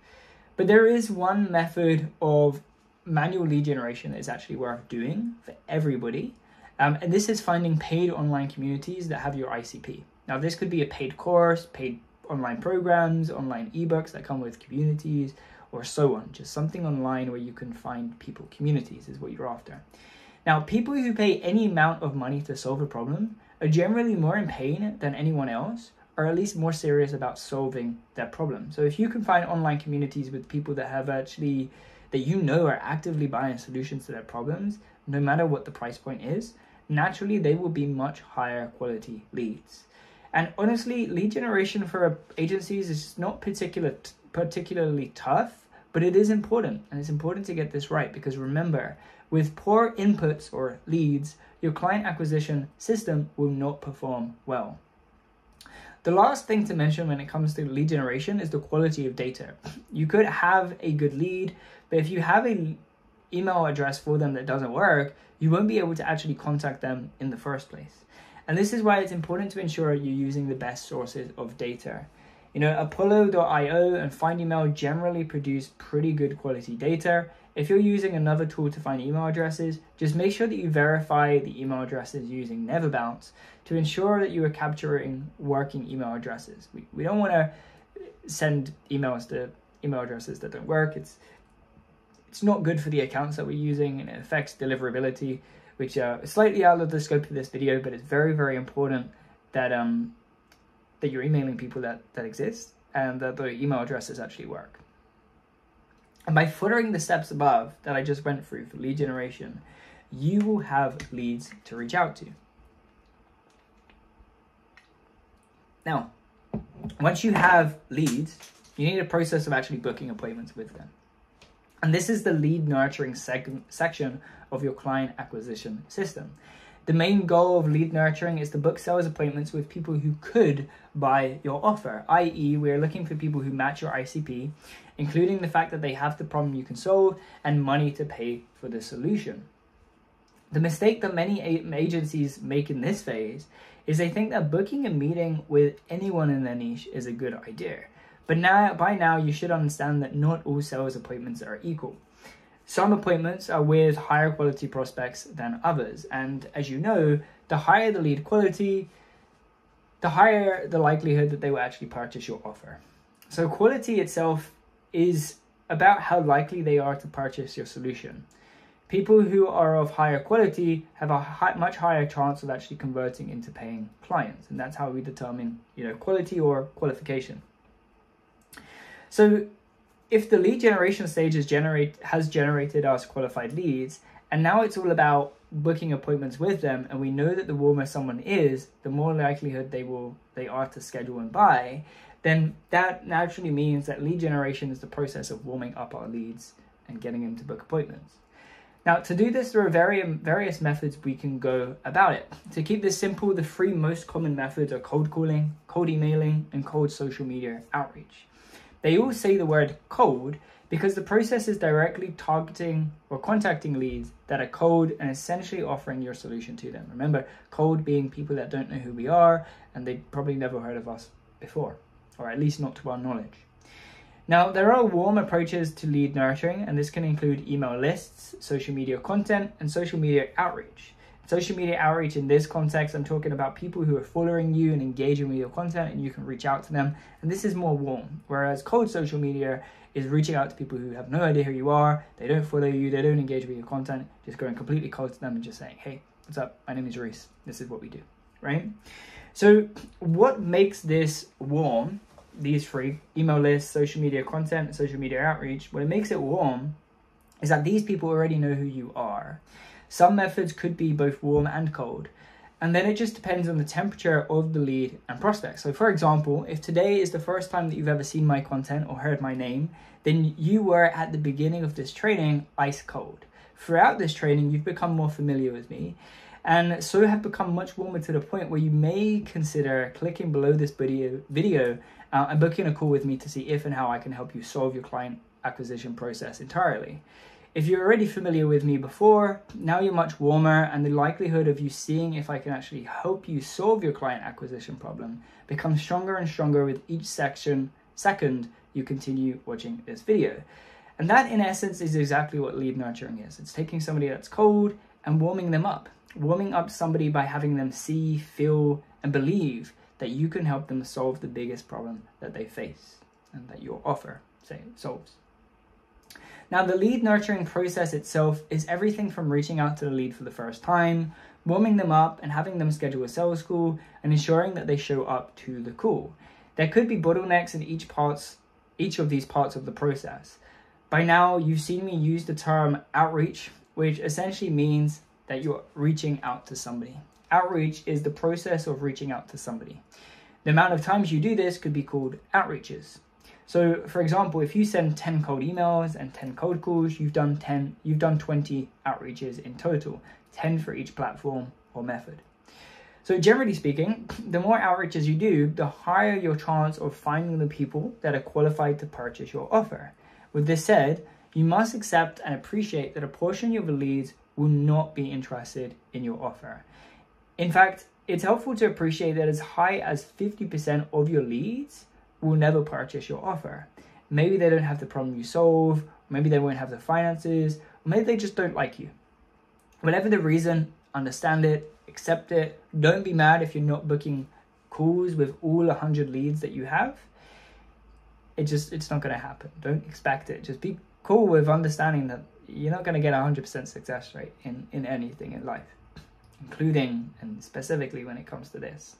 But there is one method of manual lead generation that is actually worth doing for everybody. Um, and this is finding paid online communities that have your I C P. Now, this could be a paid course, paid online programs, online ebooks that come with communities, or so on. Just something online where you can find people. Communities is what you're after. Now, people who pay any amount of money to solve a problem are generally more in pain than anyone else, or at least more serious about solving their problem. So if you can find online communities with people that have actually, that you know are actively buying solutions to their problems, no matter what the price point is, naturally they will be much higher quality leads. And honestly, lead generation for agencies is not particular, particularly tough, but it is important, and it's important to get this right, because remember, with poor inputs or leads, your client acquisition system will not perform well. The last thing to mention when it comes to lead generation is the quality of data. You could have a good lead, but if you have an email address for them that doesn't work, you won't be able to actually contact them in the first place. And this is why it's important to ensure you're using the best sources of data. You know, Apollo dot i o and FindEmail generally produce pretty good quality data. If you're using another tool to find email addresses, just make sure that you verify the email addresses using NeverBounce to ensure that you are capturing working email addresses. We, we don't want to send emails to email addresses that don't work. It's, it's not good for the accounts that we're using, and it affects deliverability, which are slightly out of the scope of this video, but it's very, very important that um. that you're emailing people that, that exist, and that the email addresses actually work. And by following the steps above that I just went through for lead generation, you will have leads to reach out to. Now, once you have leads, you need a process of actually booking appointments with them. And this is the lead nurturing section of your client acquisition system. The main goal of lead nurturing is to book sales appointments with people who could buy your offer, that is we are looking for people who match your I C P, including the fact that they have the problem you can solve and money to pay for the solution. The mistake that many agencies make in this phase is they think that booking a meeting with anyone in their niche is a good idea. But now, by now, you should understand that not all sales appointments are equal. Some appointments are with higher quality prospects than others. And as you know, the higher the lead quality, the higher the likelihood that they will actually purchase your offer. So quality itself is about how likely they are to purchase your solution. People who are of higher quality have a high, much higher chance of actually converting into paying clients. And that's how we determine, you know, quality or qualification. So if the lead generation stage has, generate, has generated us qualified leads, and now it's all about booking appointments with them, and we know that the warmer someone is, the more likelihood they will they are to schedule and buy, then that naturally means that lead generation is the process of warming up our leads and getting them to book appointments. Now, to do this, there are various methods we can go about it. To keep this simple, the three most common methods are cold calling, cold emailing, and cold social media outreach. They all say the word cold because the process is directly targeting or contacting leads that are cold and essentially offering your solution to them. Remember, cold being people that don't know who we are and they probably never heard of us before, or at least not to our knowledge. Now, there are warm approaches to lead nurturing, and this can include email lists, social media content, and social media outreach. Social media outreach in this context, I'm talking about people who are following you and engaging with your content, and you can reach out to them. And this is more warm, whereas cold social media is reaching out to people who have no idea who you are, they don't follow you, they don't engage with your content, just going completely cold to them and just saying, hey, what's up? My name is Reece. This is what we do, right? So what makes this warm, these three, email lists, social media content, social media outreach, what makes it warm is that these people already know who you are. Some methods could be both warm and cold. And then it just depends on the temperature of the lead and prospect. So for example, if today is the first time that you've ever seen my content or heard my name, then you were at the beginning of this training ice cold. Throughout this training, you've become more familiar with me and so have become much warmer to the point where you may consider clicking below this video, video uh, and booking a call with me to see if and how I can help you solve your client acquisition process entirely. If you're already familiar with me before, now you're much warmer and the likelihood of you seeing if I can actually help you solve your client acquisition problem becomes stronger and stronger with each section, second you continue watching this video. And that in essence is exactly what lead nurturing is. It's taking somebody that's cold and warming them up. Warming up somebody by having them see, feel, and believe that you can help them solve the biggest problem that they face and that your offer say, solves. Now, the lead nurturing process itself is everything from reaching out to the lead for the first time, warming them up and having them schedule a sales call, and ensuring that they show up to the call. There could be bottlenecks in each parts, each of these parts of the process. By now, you've seen me use the term outreach, which essentially means that you're reaching out to somebody. Outreach is the process of reaching out to somebody. The amount of times you do this could be called outreaches. So for example, if you send ten cold emails and ten cold calls, you've done ten, you've done twenty outreaches in total, ten for each platform or method. So generally speaking, the more outreaches you do, the higher your chance of finding the people that are qualified to purchase your offer. With this said, you must accept and appreciate that a portion of your leads will not be interested in your offer. In fact, it's helpful to appreciate that as high as fifty percent of your leads will never purchase your offer. Maybe they don't have the problem you solve, maybe they won't have the finances, or maybe they just don't like you. Whatever the reason, understand it, accept it. Don't be mad if you're not booking calls with all one hundred leads that you have. It just, it's not gonna happen. Don't expect it. Just be cool with understanding that you're not gonna get a one hundred percent success rate in, in anything in life, including and specifically when it comes to this.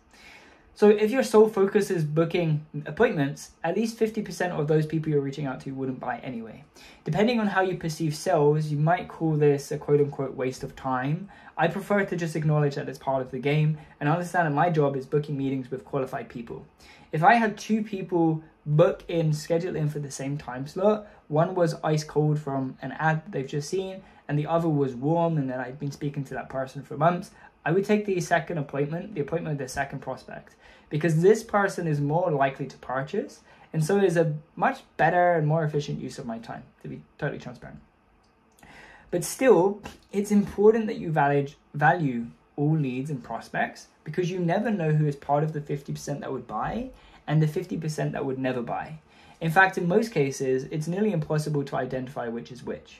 So if your sole focus is booking appointments, at least fifty percent of those people you're reaching out to wouldn't buy anyway. Depending on how you perceive sales, you might call this a quote unquote waste of time. I prefer to just acknowledge that it's part of the game and understand that my job is booking meetings with qualified people. If I had two people book in, schedule in for the same time slot, one was ice cold from an ad they've just seen and the other was warm and that I'd been speaking to that person for months, I would take the second appointment, the appointment of the second prospect, because this person is more likely to purchase and so is a much better and more efficient use of my time, to be totally transparent. But still, it's important that you value all leads and prospects because you never know who is part of the fifty percent that would buy and the fifty percent that would never buy. In fact, in most cases, it's nearly impossible to identify which is which.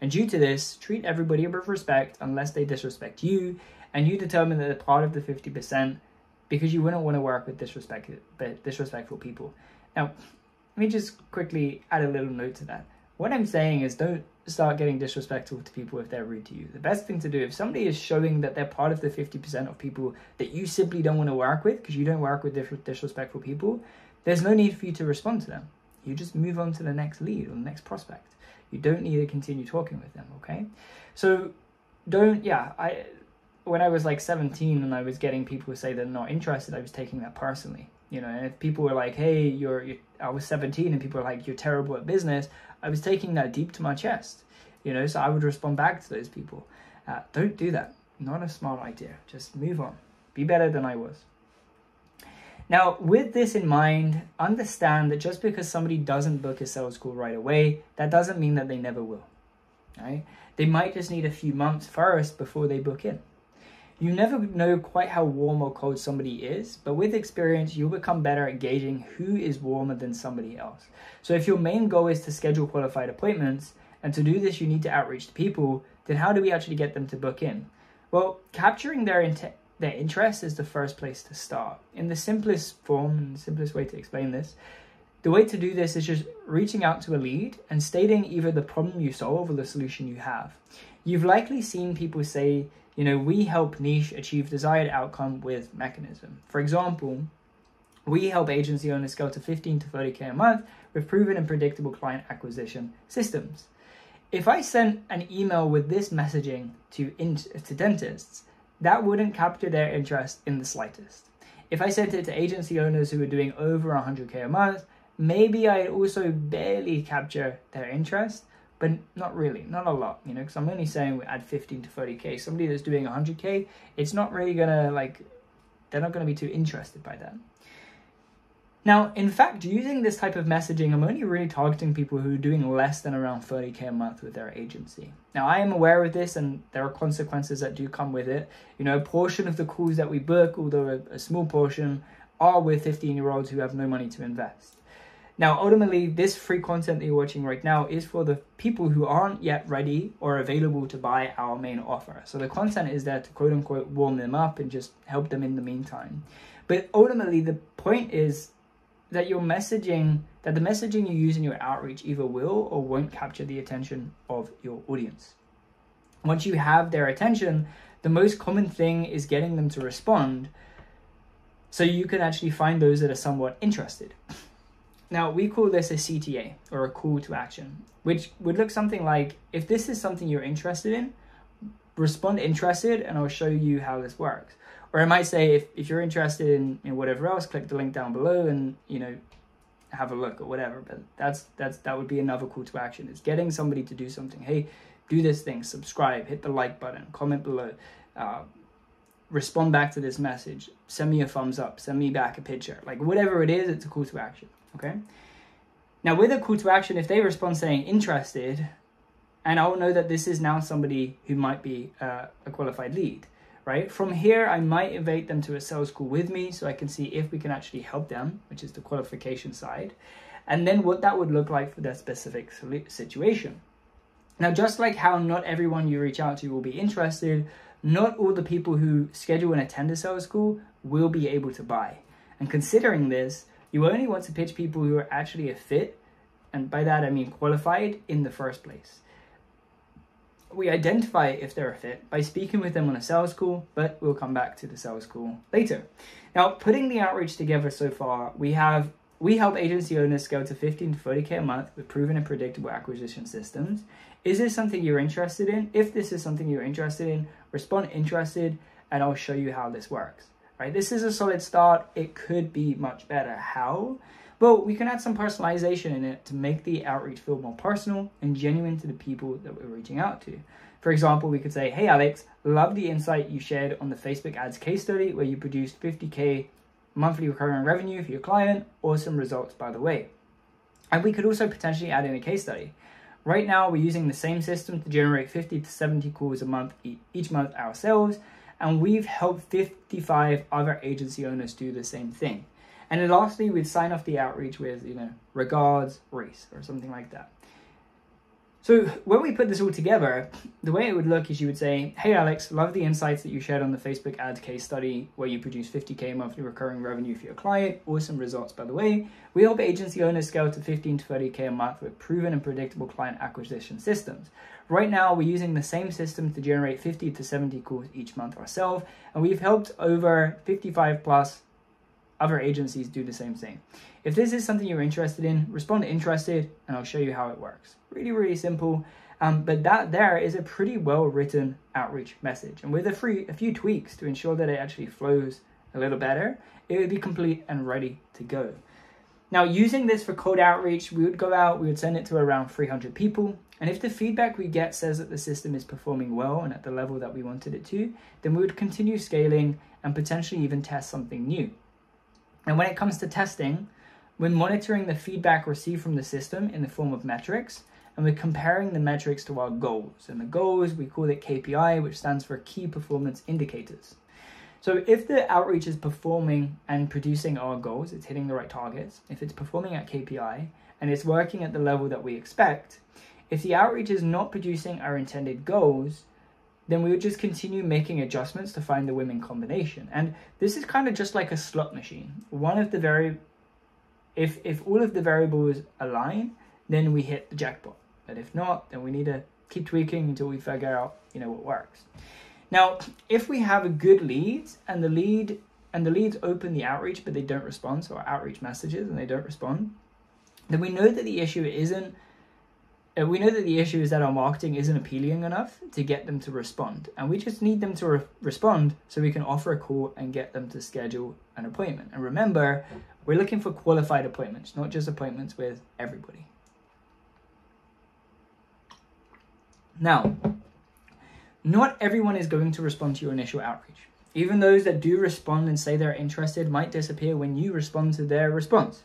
And due to this, treat everybody with respect unless they disrespect you, and you determine that they're part of the fifty percent because you wouldn't want to work with disrespect, disrespectful people. Now, let me just quickly add a little note to that. What I'm saying is don't start getting disrespectful to people if they're rude to you. The best thing to do, if somebody is showing that they're part of the fifty percent of people that you simply don't want to work with because you don't work with disrespectful people, there's no need for you to respond to them. You just move on to the next lead or the next prospect. You don't need to continue talking with them, okay? So don't, yeah, I... when I was like seventeen and I was getting people say they're not interested, I was taking that personally, you know, and if people were like, hey, you're, you're, I was seventeen and people were like, you're terrible at business, I was taking that deep to my chest, you know, so I would respond back to those people. Uh, don't do that. Not a smart idea. Just move on. Be better than I was. Now, with this in mind, understand that just because somebody doesn't book a sales call right away, that doesn't mean that they never will, right? They might just need a few months first before they book in. You never know quite how warm or cold somebody is, but with experience, you'll become better at gauging who is warmer than somebody else. So if your main goal is to schedule qualified appointments, and to do this, you need to outreach to people, then how do we actually get them to book in? Well, capturing their, in their interest is the first place to start. In the simplest form, and the simplest way to explain this, the way to do this is just reaching out to a lead and stating either the problem you solve or the solution you have. You've likely seen people say, you know, we help niche achieve desired outcome with mechanism. For example, we help agency owners scale to fifteen to thirty K a month with proven and predictable client acquisition systems. If I sent an email with this messaging to, in to dentists, that wouldn't capture their interest in the slightest. If I sent it to agency owners who were doing over one hundred K a month, maybe I'd also barely capture their interest, but not really, not a lot, you know, because I'm only saying we add fifteen to thirty K. Somebody that's doing one hundred K, it's not really gonna, like, they're not gonna be too interested by that. Now, in fact, using this type of messaging, I'm only really targeting people who are doing less than around thirty K a month with their agency. Now, I am aware of this, and there are consequences that do come with it. You know, a portion of the calls that we book, although a, a small portion, are with fifteen-year-olds who have no money to invest. Now, ultimately, this free content that you're watching right now is for the people who aren't yet ready or available to buy our main offer. So the content is there to quote-unquote warm them up and just help them in the meantime. But ultimately, the point is that your messaging, that the messaging you use in your outreach either will or won't capture the attention of your audience. Once you have their attention, the most common thing is getting them to respond, so you can actually find those that are somewhat interested. Now, we call this a C T A, or a call to action, which would look something like, if this is something you're interested in, respond interested, and I'll show you how this works. Or I might say, if, if you're interested in, in whatever else, click the link down below and, you know, have a look or whatever. But that's that's that would be another call to action. It's getting somebody to do something. Hey, do this thing, subscribe, hit the like button, comment below, uh, respond back to this message, send me a thumbs up, send me back a picture. Like, whatever it is, it's a call to action, okay? Now, with a call to action, if they respond saying interested, and I'll know that this is now somebody who might be uh, a qualified lead. Right? From here, I might invite them to a sales call with me so I can see if we can actually help them, which is the qualification side, and then what that would look like for their specific situation. Now, just like how not everyone you reach out to will be interested, not all the people who schedule and attend a sales call will be able to buy. And considering this, you only want to pitch people who are actually a fit, and by that I mean qualified, in the first place. We identify if they're a fit by speaking with them on a sales call, but we'll come back to the sales call later. Now, putting the outreach together so far, we have we help agency owners scale to fifteen to thirty K a month with proven and predictable acquisition systems. Is this something you're interested in? If this is something you're interested in, respond interested, and I'll show you how this works. Right? This is a solid start. It could be much better. How? Well, we can add some personalization in it to make the outreach feel more personal and genuine to the people that we're reaching out to. For example, we could say, hey, Alex, love the insight you shared on the Facebook ads case study where you produced fifty K monthly recurring revenue for your client. Awesome results, by the way. And we could also potentially add in a case study. Right now, we're using the same system to generate fifty to seventy calls a month each month ourselves, and we've helped fifty-five other agency owners do the same thing. And then lastly, we'd sign off the outreach with, you know, regards, Reece, or something like that. So when we put this all together, the way it would look is you would say, hey, Alex, love the insights that you shared on the Facebook ad case study where you produce fifty K monthly recurring revenue for your client. Awesome results, by the way. We help agency owners scale to fifteen to thirty K a month with proven and predictable client acquisition systems. Right now, we're using the same system to generate fifty to seventy calls each month ourselves, and we've helped over fifty-five plus other agencies do the same thing. If this is something you're interested in, respond to interested, and I'll show you how it works. Really, really simple. Um, but that there is a pretty well-written outreach message. And with a, free, a few tweaks to ensure that it actually flows a little better, it would be complete and ready to go. Now, using this for cold outreach, we would go out, we would send it to around three hundred people. And if the feedback we get says that the system is performing well and at the level that we wanted it to, then we would continue scaling and potentially even test something new. And when it comes to testing, we're monitoring the feedback received from the system in the form of metrics, and we're comparing the metrics to our goals. And the goals, we call it K P I, which stands for Key Performance Indicators. So if the outreach is performing and producing our goals, it's hitting the right targets, if it's performing at K P I, and it's working at the level that we expect, if the outreach is not producing our intended goals, then we would just continue making adjustments to find the winning combination. And this is kind of just like a slot machine. One of the very, if, if all of the variables align, then we hit the jackpot. But if not, then we need to keep tweaking until we figure out, you know, what works. Now, if we have a good lead and the lead and the leads open the outreach, but they don't respond, so our outreach messages and they don't respond, then we know that the issue isn't And we know that the issue is that our marketing isn't appealing enough to get them to respond. And we just need them to re respond so we can offer a call and get them to schedule an appointment. And remember, we're looking for qualified appointments, not just appointments with everybody. Now, not everyone is going to respond to your initial outreach. Even those that do respond and say they're interested might disappear when you respond to their response.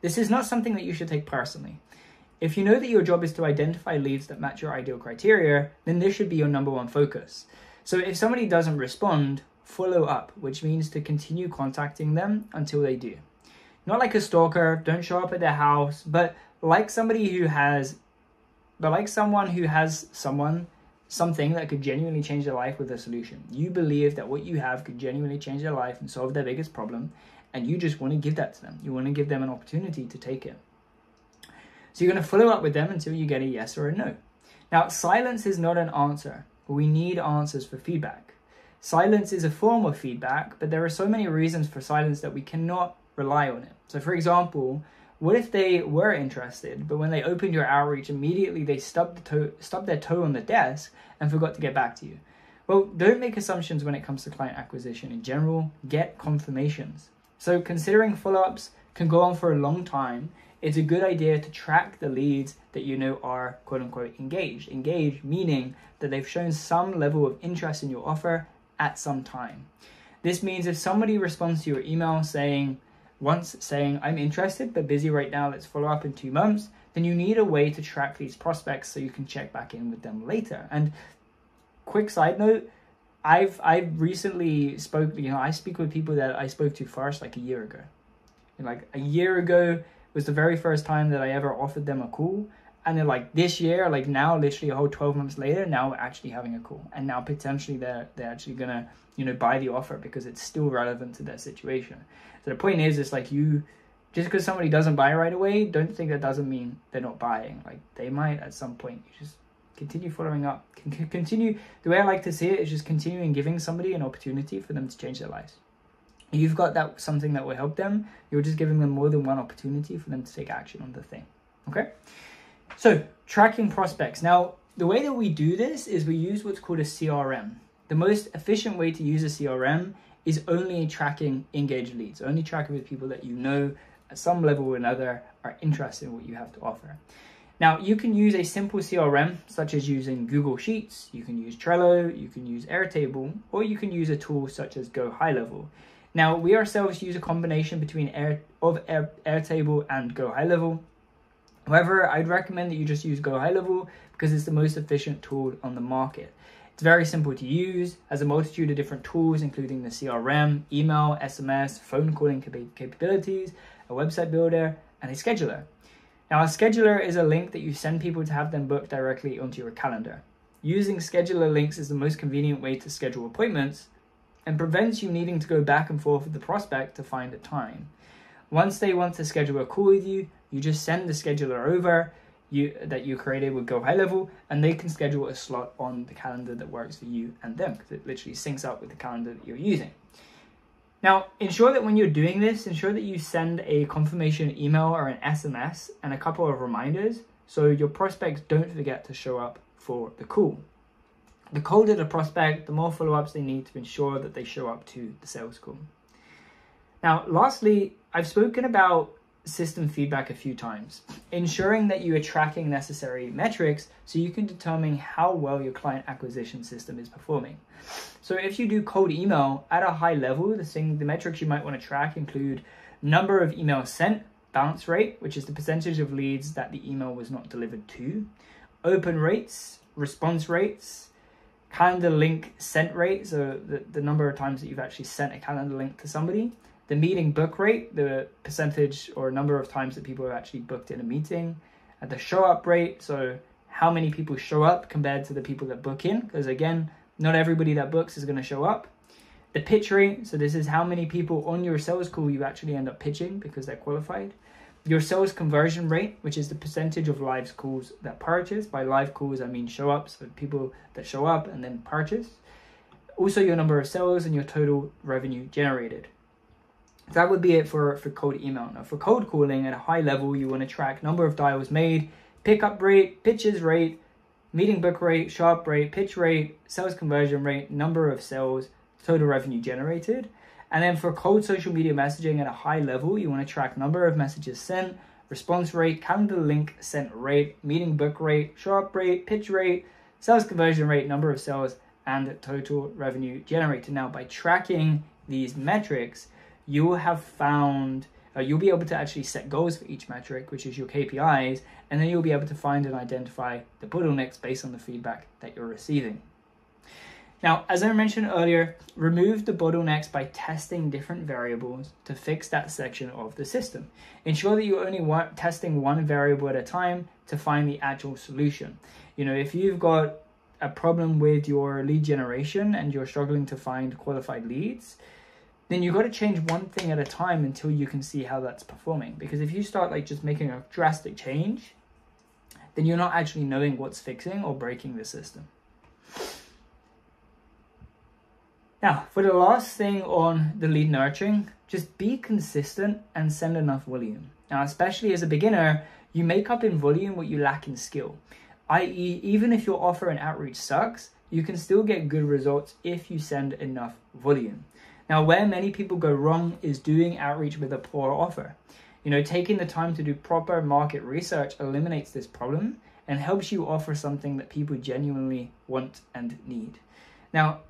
This is not something that you should take personally. If you know that your job is to identify leads that match your ideal criteria, then this should be your number one focus. So if somebody doesn't respond, follow up, which means to continue contacting them until they do. Not like a stalker, don't show up at their house, but like somebody who has, but like someone who has someone, something that could genuinely change their life with a solution. You believe that what you have could genuinely change their life and solve their biggest problem, and you just want to give that to them. You want to give them an opportunity to take it. So you're going to follow up with them until you get a yes or a no. Now, silence is not an answer. We need answers for feedback. Silence is a form of feedback, but there are so many reasons for silence that we cannot rely on it. So for example, what if they were interested, but when they opened your outreach, immediately they stubbed, the toe, stubbed their toe on the desk and forgot to get back to you? Well, don't make assumptions when it comes to client acquisition in general. Get confirmations. So considering follow-ups can go on for a long time, it's a good idea to track the leads that you know are quote-unquote engaged. Engaged meaning that they've shown some level of interest in your offer at some time. This means if somebody responds to your email saying, once saying, I'm interested but busy right now, let's follow up in two months, then you need a way to track these prospects so you can check back in with them later. And quick side note, I've, I've recently spoke, you know, I speak with people that I spoke to first like a year ago. And like a year ago, was the very first time that I ever offered them a call, and then like this year, like now, literally a whole twelve months later, now we're actually having a call, and now potentially they're they're actually gonna, you know, buy the offer because it's still relevant to their situation. So the point is, it's like, you just because somebody doesn't buy right away, don't think that doesn't mean they're not buying. Like they might at some point. You just continue following up. Continue. The way I like to see it is just continuing giving somebody an opportunity for them to change their lives. You've got that something that will help them. You're just giving them more than one opportunity for them to take action on the thing. Okay? So tracking prospects. Now, the way that we do this is we use what's called a C R M. The most efficient way to use a C R M is only tracking engaged leads, only tracking with people that you know at some level or another are interested in what you have to offer. Now, you can use a simple C R M, such as using Google Sheets, you can use Trello, you can use Airtable, or you can use a tool such as GoHighLevel. Now, we ourselves use a combination between Air, of Air, Airtable and GoHighLevel. However, I'd recommend that you just use GoHighLevel because it's the most efficient tool on the market. It's very simple to use, has a multitude of different tools, including the C R M, email, S M S, phone calling cap capabilities, a website builder, and a scheduler. Now, a scheduler is a link that you send people to have them book directly onto your calendar. Using scheduler links is the most convenient way to schedule appointments, and prevents you needing to go back and forth with the prospect to find a time. Once they want to schedule a call with you, you just send the scheduler over you, that you created with GoHighLevel, and they can schedule a slot on the calendar that works for you and them, because it literally syncs up with the calendar that you're using. Now, ensure that when you're doing this, ensure that you send a confirmation email or an S M S and a couple of reminders, so your prospects don't forget to show up for the call. The colder the prospect, the more follow-ups they need to ensure that they show up to the sales call. Now, lastly, I've spoken about system feedback a few times. Ensuring that you are tracking necessary metrics so you can determine how well your client acquisition system is performing. So if you do cold email, at a high level, the, thing, the metrics you might want to track include number of emails sent, bounce rate, which is the percentage of leads that the email was not delivered to, open rates, response rates, calendar link sent rate, so the, the number of times that you've actually sent a calendar link to somebody, the meeting book rate, the percentage or number of times that people have actually booked in a meeting, and the show up rate, so how many people show up compared to the people that book in, because again, not everybody that books is going to show up, the pitch rate, so this is how many people on your sales call you actually end up pitching because they're qualified, your sales conversion rate, which is the percentage of live calls that purchase. By live calls, I mean show ups, so people that show up and then purchase. Also your number of sales and your total revenue generated. So that would be it for, for cold email. Now for cold calling at a high level, you want to track number of dials made, pickup rate, pitches rate, meeting book rate, shop rate, pitch rate, sales conversion rate, number of sales, total revenue generated. And then for cold social media messaging at a high level, you want to track number of messages sent, response rate, calendar link sent rate, meeting book rate, shop rate, pitch rate, sales conversion rate, number of sales, and total revenue generated. Now, by tracking these metrics, you will have found, uh, you'll be able to actually set goals for each metric, which is your K P Is, and then you'll be able to find and identify the bottlenecks based on the feedback that you're receiving. Now, as I mentioned earlier, remove the bottlenecks by testing different variables to fix that section of the system. Ensure that you're only wa- testing one variable at a time to find the actual solution. You know, if you've got a problem with your lead generation and you're struggling to find qualified leads, then you've got to change one thing at a time until you can see how that's performing. Because if you start like just making a drastic change, then you're not actually knowing what's fixing or breaking the system. Now, for the last thing on the lead nurturing, just be consistent and send enough volume. Now, especially as a beginner, you make up in volume what you lack in skill, that is even if your offer and outreach sucks, you can still get good results if you send enough volume. Now, where many people go wrong is doing outreach with a poor offer. You know, taking the time to do proper market research eliminates this problem and helps you offer something that people genuinely want and need. Now,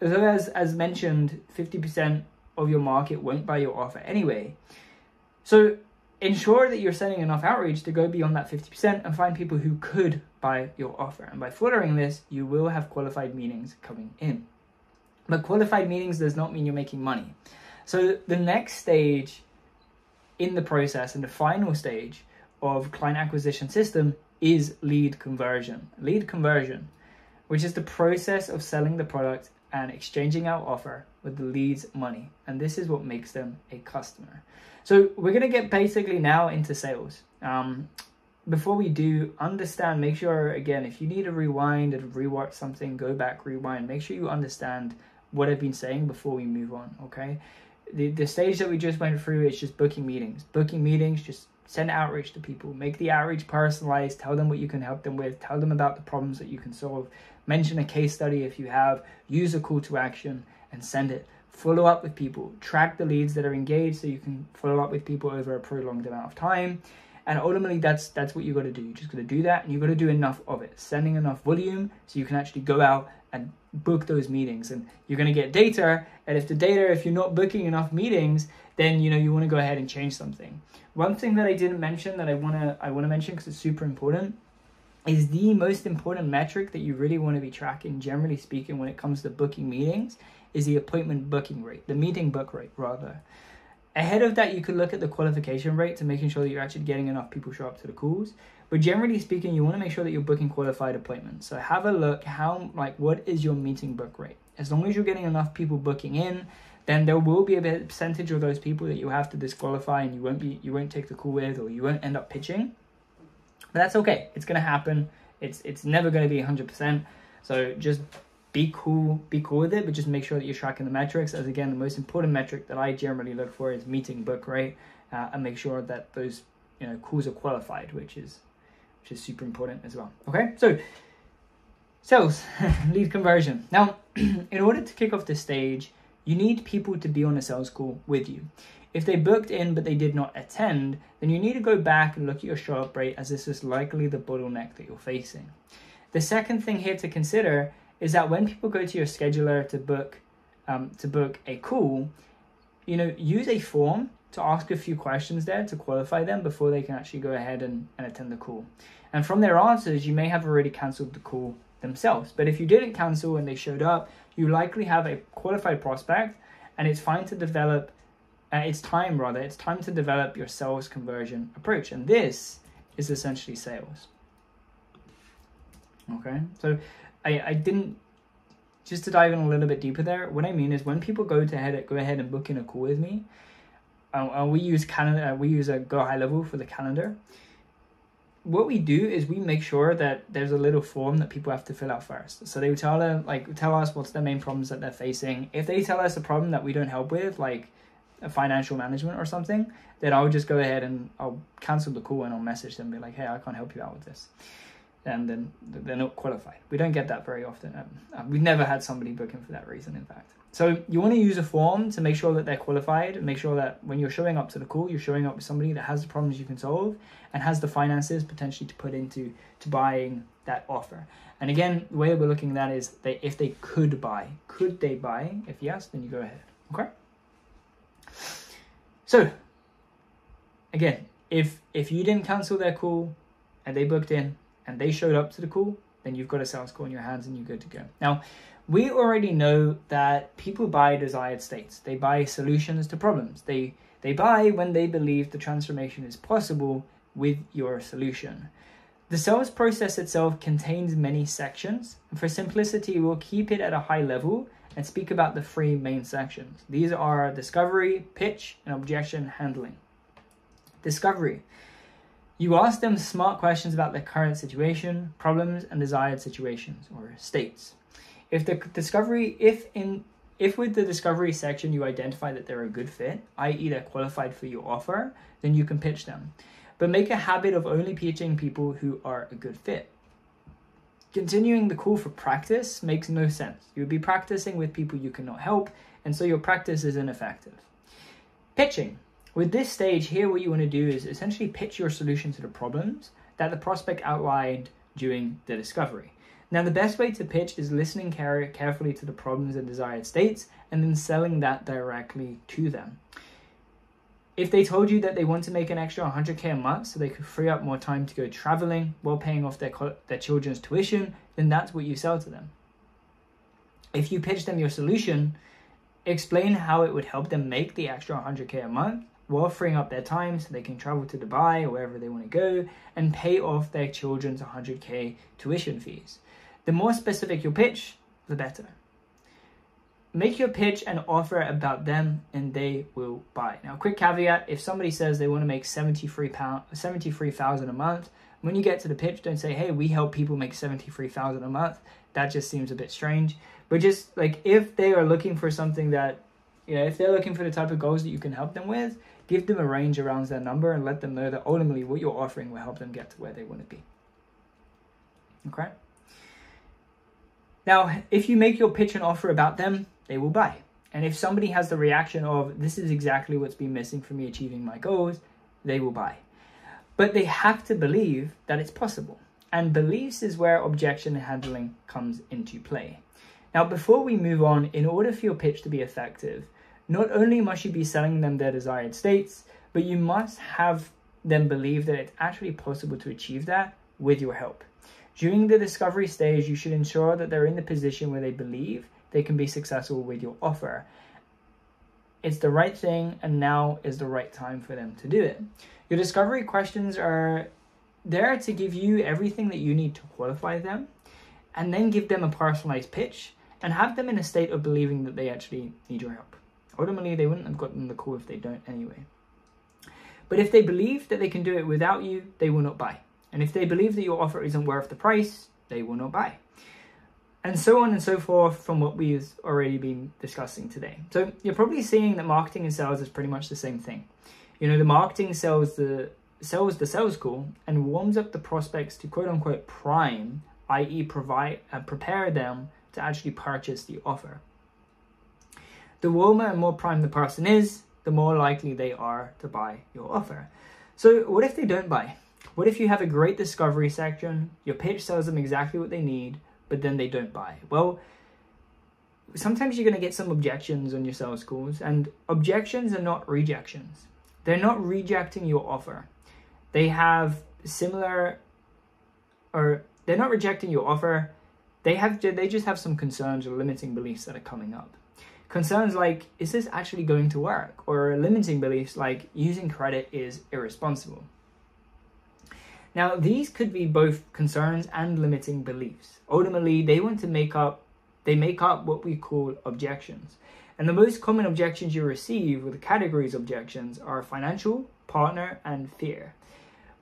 as, as mentioned, fifty percent of your market won't buy your offer anyway. So ensure that you're sending enough outreach to go beyond that fifty percent and find people who could buy your offer. And by following this, you will have qualified meetings coming in. But qualified meetings does not mean you're making money. So the next stage in the process and the final stage of client acquisition system is lead conversion. Lead conversion, which is the process of selling the product and exchanging our offer with the lead's money. And this is what makes them a customer. So we're going to get basically now into sales. Um, before we do, understand, make sure, again, if you need to rewind and rewatch something, go back, rewind, make sure you understand what I've been saying before we move on, okay? The, the stage that we just went through is just booking meetings. Booking meetings, just send outreach to people, make the outreach personalized, tell them what you can help them with, tell them about the problems that you can solve, mention a case study if you have, use a call to action and send it. Follow up with people, track the leads that are engaged so you can follow up with people over a prolonged amount of time. And ultimately, that's that's what you got to do. You're just going to do that, and you've got to do enough of it, sending enough volume so you can actually go out and book those meetings. And you're going to get data, and if the data, if you're not booking enough meetings, then you know you want to go ahead and change something. One thing that I didn't mention that I want to I want to mention because it's super important is the most important metric that you really want to be tracking, generally speaking, when it comes to booking meetings, is the appointment booking rate, the meeting book rate rather. Ahead of that, you could look at the qualification rate to making sure that you're actually getting enough people show up to the calls. But generally speaking, you want to make sure that you're booking qualified appointments. So have a look how, like, what is your meeting book rate? As long as you're getting enough people booking in, then there will be a percentage of those people that you have to disqualify and you won't be, you won't take the call with, or you won't end up pitching. But that's okay. It's going to happen. It's it's never going to be one hundred percent. So just Be cool, be cool with it, but just make sure that you're tracking the metrics. As again, the most important metric that I generally look for is meeting book rate, uh, and make sure that those, you know, calls are qualified, which is which is super important as well. Okay, so sales, lead conversion. Now, in order to kick off this stage, you need people to be on a sales call with you. If they booked in but they did not attend, then you need to go back and look at your show up rate, as this is likely the bottleneck that you're facing. The second thing here to consider is that when people go to your scheduler to book um, to book a call, you know, use a form to ask a few questions there to qualify them before they can actually go ahead and, and attend the call. And from their answers, you may have already cancelled the call themselves. But if you didn't cancel and they showed up, you likely have a qualified prospect, and it's fine to develop, uh, it's time rather, it's time to develop your sales conversion approach. And this is essentially sales. Okay, so I, I didn't, just to dive in a little bit deeper there, what I mean is when people go to head, go ahead and book in a call with me, uh, uh, we use calendar, uh, we use a GoHighLevel for the calendar. What we do is we make sure that there's a little form that people have to fill out first. So they would tell them, like, tell us what's the main problems that they're facing. If they tell us a problem that we don't help with, like financial management or something, that I'll just go ahead and I'll cancel the call and I'll message them and be like, hey, I can't help you out with this. And then they're not qualified. We don't get that very often. Um, we've never had somebody booking for that reason, in fact. So you want to use a form to make sure that they're qualified, make sure that when you're showing up to the call, you're showing up with somebody that has the problems you can solve and has the finances potentially to put into to buying that offer. And again, the way we're looking at that is they, if they could buy, could they buy? If yes, then you go ahead, okay? So again, if if you didn't cancel their call and they booked in, and they showed up to the call, then you've got a sales call in your hands and you're good to go. Now, we already know that people buy desired states. They buy solutions to problems. They, they buy when they believe the transformation is possible with your solution. The sales process itself contains many sections. And for simplicity, we'll keep it at a high level and speak about the three main sections. These are discovery, pitch, and objection handling. Discovery. You ask them smart questions about their current situation, problems, and desired situations or states. If the discovery, if in, if with the discovery section you identify that they're a good fit, that is they're qualified for your offer, then you can pitch them. But make a habit of only pitching people who are a good fit. Continuing the call for practice makes no sense. You'll be practicing with people you cannot help, and so your practice is ineffective. Pitching. With this stage here, what you want to do is essentially pitch your solution to the problems that the prospect outlined during the discovery. Now, the best way to pitch is listening care carefully to the problems and desired states and then selling that directly to them. If they told you that they want to make an extra one hundred K a month so they could free up more time to go traveling while paying off their, their children's tuition, then that's what you sell to them. If you pitch them your solution, explain how it would help them make the extra one hundred K a month, while freeing up their time so they can travel to Dubai or wherever they want to go and pay off their children's one hundred K tuition fees. The more specific your pitch, the better. Make your pitch and offer about them and they will buy. Now, quick caveat, if somebody says they want to make seventy-three thousand dollars a month, when you get to the pitch, don't say, hey, we help people make seventy-three thousand dollars a month. That just seems a bit strange. But just like if they are looking for something that, you know, if they're looking for the type of goals that you can help them with, give them a range around their number and let them know that ultimately what you're offering will help them get to where they want to be. Okay? Now, if you make your pitch and offer about them, they will buy. And if somebody has the reaction of, this is exactly what's been missing from me achieving my goals, they will buy. But they have to believe that it's possible. And beliefs is where objection handling comes into play. Now, before we move on, in order for your pitch to be effective, not only must you be selling them their desired states, but you must have them believe that it's actually possible to achieve that with your help. During the discovery stage, you should ensure that they're in the position where they believe they can be successful with your offer. It's the right thing, and now is the right time for them to do it. Your discovery questions are there to give you everything that you need to qualify them, and then give them a personalized pitch and have them in a state of believing that they actually need your help. Ultimately, they wouldn't have gotten the call if they don't anyway. But if they believe that they can do it without you, they will not buy. And if they believe that your offer isn't worth the price, they will not buy. And so on and so forth from what we've already been discussing today. So you're probably seeing that marketing and sales is pretty much the same thing. You know, the marketing sells the, sells the sales call and warms up the prospects to quote unquote prime, that is provide and prepare them to actually purchase the offer. The warmer and more prime the person is, the more likely they are to buy your offer. So what if they don't buy? What if you have a great discovery section, your pitch sells them exactly what they need, but then they don't buy? Well, sometimes you're going to get some objections on your sales calls, and objections are not rejections. They're not rejecting your offer. They have similar or They're not rejecting your offer. They have they just have some concerns or limiting beliefs that are coming up. Concerns like, is this actually going to work? Or limiting beliefs like, using credit is irresponsible. Now, these could be both concerns and limiting beliefs. Ultimately, they want to make up, they make up what we call objections. And the most common objections you receive with the categories objections are financial, partner, and fear.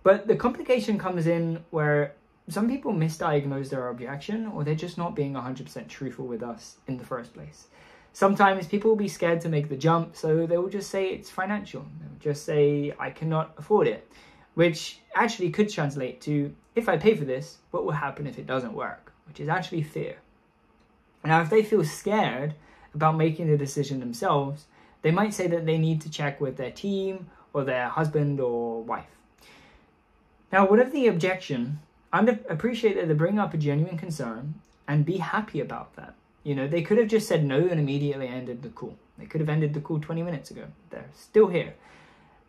But the complication comes in where some people misdiagnose their objection, or they're just not being one hundred percent truthful with us in the first place. Sometimes people will be scared to make the jump, so they will just say it's financial. They'll just say, I cannot afford it, which actually could translate to, if I pay for this, what will happen if it doesn't work? Which is actually fear. Now, if they feel scared about making the decision themselves, they might say that they need to check with their team or their husband or wife. Now, whatever the objection, under appreciate that they bring up a genuine concern and be happy about that. You know, they could have just said no and immediately ended the call. They could have ended the call twenty minutes ago. They're still here.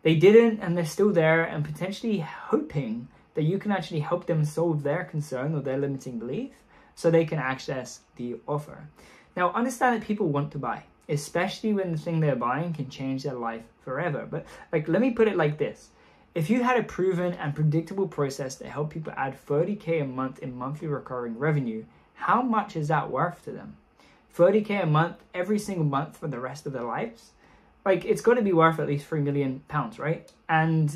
They didn't, and they're still there and potentially hoping that you can actually help them solve their concern or their limiting belief so they can access the offer. Now, understand that people want to buy, especially when the thing they're buying can change their life forever. But like, let me put it like this. If you had a proven and predictable process to help people add thirty K a month in monthly recurring revenue, how much is that worth to them? thirty K a month, every single month for the rest of their lives? Like, it's got to be worth at least three million pounds, right? And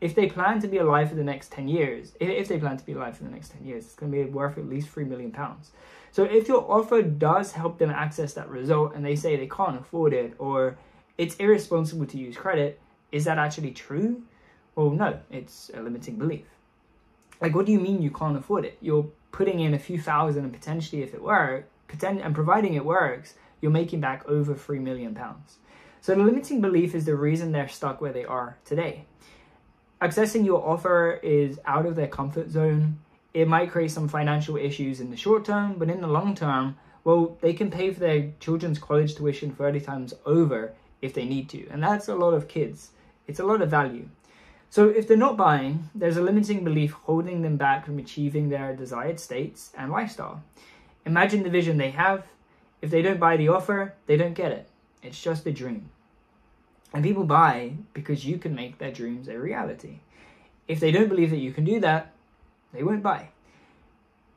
if they plan to be alive for the next ten years, if they plan to be alive for the next ten years, it's going to be worth at least three million pounds. So if your offer does help them access that result and they say they can't afford it or it's irresponsible to use credit, is that actually true? Well, no, it's a limiting belief. Like, what do you mean you can't afford it? You're putting in a few thousand and potentially if it works, and providing it works, you're making back over three million pounds. So the limiting belief is the reason they're stuck where they are today. Accessing your offer is out of their comfort zone. It might create some financial issues in the short term, but in the long term, well, they can pay for their children's college tuition thirty times over if they need to. And that's a lot of kids. It's a lot of value. So if they're not buying, there's a limiting belief holding them back from achieving their desired states and lifestyle. Imagine the vision they have. If they don't buy the offer, they don't get it. It's just a dream. And people buy because you can make their dreams a reality. If they don't believe that you can do that, they won't buy.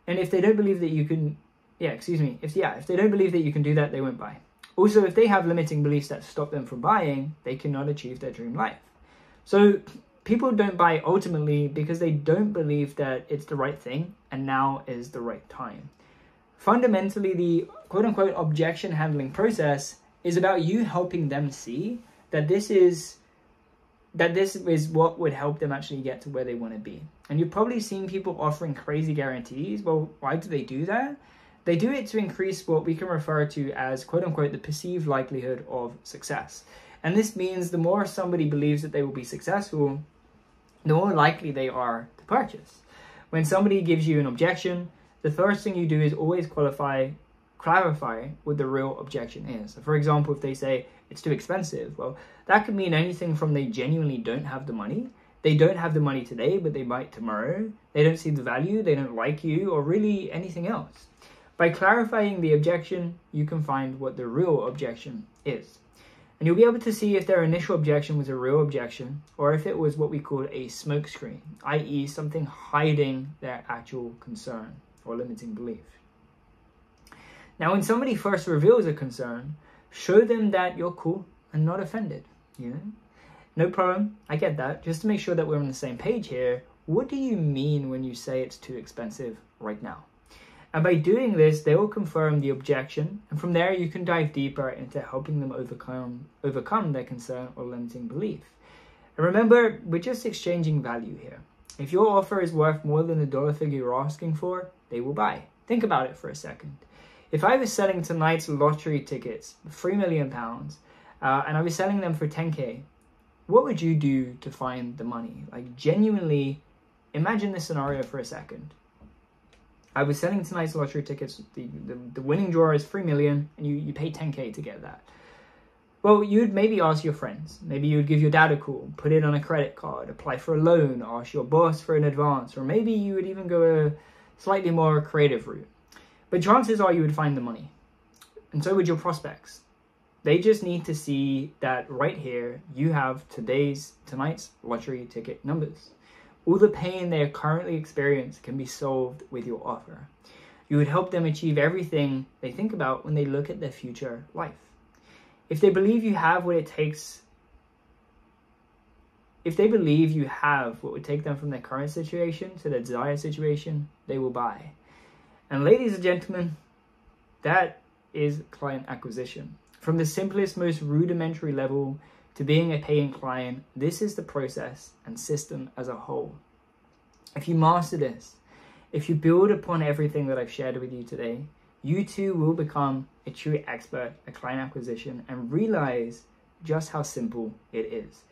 And if they don't believe that you can, yeah, excuse me, if yeah, if they don't believe that you can do that, they won't buy. Also, if they have limiting beliefs that stop them from buying, they cannot achieve their dream life. So people don't buy ultimately because they don't believe that it's the right thing and now is the right time. Fundamentally, the quote-unquote objection handling process is about you helping them see that this is that this is what would help them actually get to where they want to be. And you've probably seen people offering crazy guarantees. Well, why do they do that? They do it to increase what we can refer to as, quote unquote, the perceived likelihood of success. And this means the more somebody believes that they will be successful, the more likely they are to purchase. When somebody gives you an objection, the first thing you do is always qualify clarify what the real objection is. So for example, if they say it's too expensive, well, that could mean anything from they genuinely don't have the money, they don't have the money today, but they might tomorrow, they don't see the value, they don't like you, or really anything else. By clarifying the objection, you can find what the real objection is. And you'll be able to see if their initial objection was a real objection, or if it was what we call a smokescreen, that is something hiding their actual concern or limiting belief. Now, when somebody first reveals a concern, show them that you're cool and not offended. You know? No problem, I get that. Just to make sure that we're on the same page here, what do you mean when you say it's too expensive right now? And by doing this, they will confirm the objection, and from there you can dive deeper into helping them overcome, overcome their concern or limiting belief. And remember, we're just exchanging value here. If your offer is worth more than the dollar figure you're asking for, they will buy. Think about it for a second. If I was selling tonight's lottery tickets, three million pounds, uh, and I was selling them for ten K, what would you do to find the money? Like, genuinely, imagine this scenario for a second. I was selling tonight's lottery tickets, the, the, the winning draw is three million, and you, you pay ten K to get that. Well, you'd maybe ask your friends. Maybe you'd give your dad a call, put it on a credit card, apply for a loan, ask your boss for an advance, or maybe you would even go a slightly more creative route. But chances are you would find the money. And so would your prospects. They just need to see that right here, you have today's, tonight's lottery ticket numbers. All the pain they are currently experiencing can be solved with your offer. You would help them achieve everything they think about when they look at their future life. If they believe you have what it takes, if they believe you have what would take them from their current situation to their desired situation, they will buy. And ladies and gentlemen, that is client acquisition. From the simplest, most rudimentary level to being a paying client, this is the process and system as a whole. If you master this, if you build upon everything that I've shared with you today, you too will become a true expert at client acquisition and realize just how simple it is.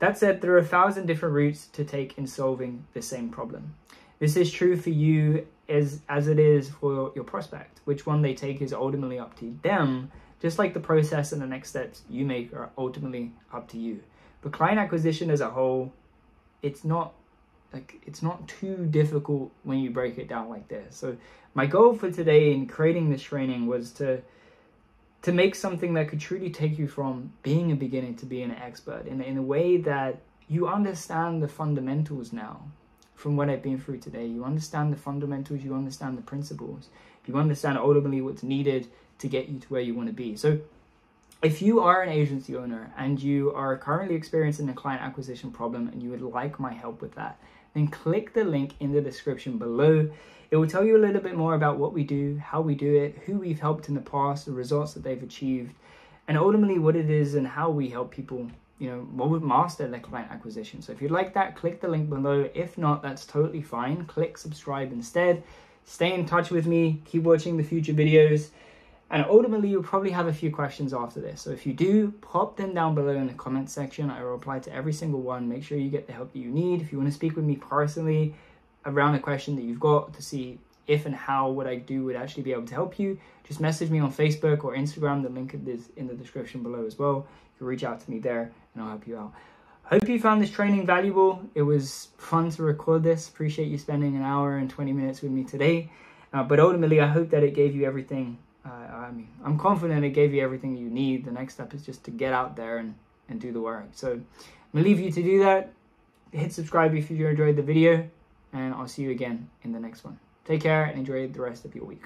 That said, there are a thousand different routes to take in solving the same problem. This is true for you as, as it is for your prospect. Which one they take is ultimately up to them, just like the process and the next steps you make are ultimately up to you. But client acquisition as a whole, it's not like it's not too difficult when you break it down like this. So my goal for today in creating this training was to to make something that could truly take you from being a beginner to being an expert in, in a way that you understand the fundamentals now. From what I've been through today, you understand the fundamentals, you understand the principles, you understand ultimately what's needed to get you to where you want to be. So if you are an agency owner and you are currently experiencing a client acquisition problem and you would like my help with that, then click the link in the description below. It will tell you a little bit more about what we do, how we do it, who we've helped in the past, the results that they've achieved, and ultimately what it is and how we help people, you know, we'll master their client acquisition. So if you'd like that, click the link below. If not, that's totally fine. Click subscribe instead. Stay in touch with me. Keep watching the future videos. And ultimately, you'll probably have a few questions after this. So if you do, pop them down below in the comment section. I will reply to every single one. Make sure you get the help that you need. If you want to speak with me personally around a question that you've got to see if and how what I do would actually be able to help you, just message me on Facebook or Instagram. The link is in the description below as well. You can reach out to me there and I'll help you out. Hope you found this training valuable. It was fun to record this. Appreciate you spending an hour and twenty minutes with me today. Uh, but ultimately, I hope that it gave you everything. Uh, I mean, I'm confident it gave you everything you need. The next step is just to get out there and, and do the work. So I'm going to leave you to do that. Hit subscribe if you enjoyed the video. And I'll see you again in the next one. Take care and enjoy the rest of your week.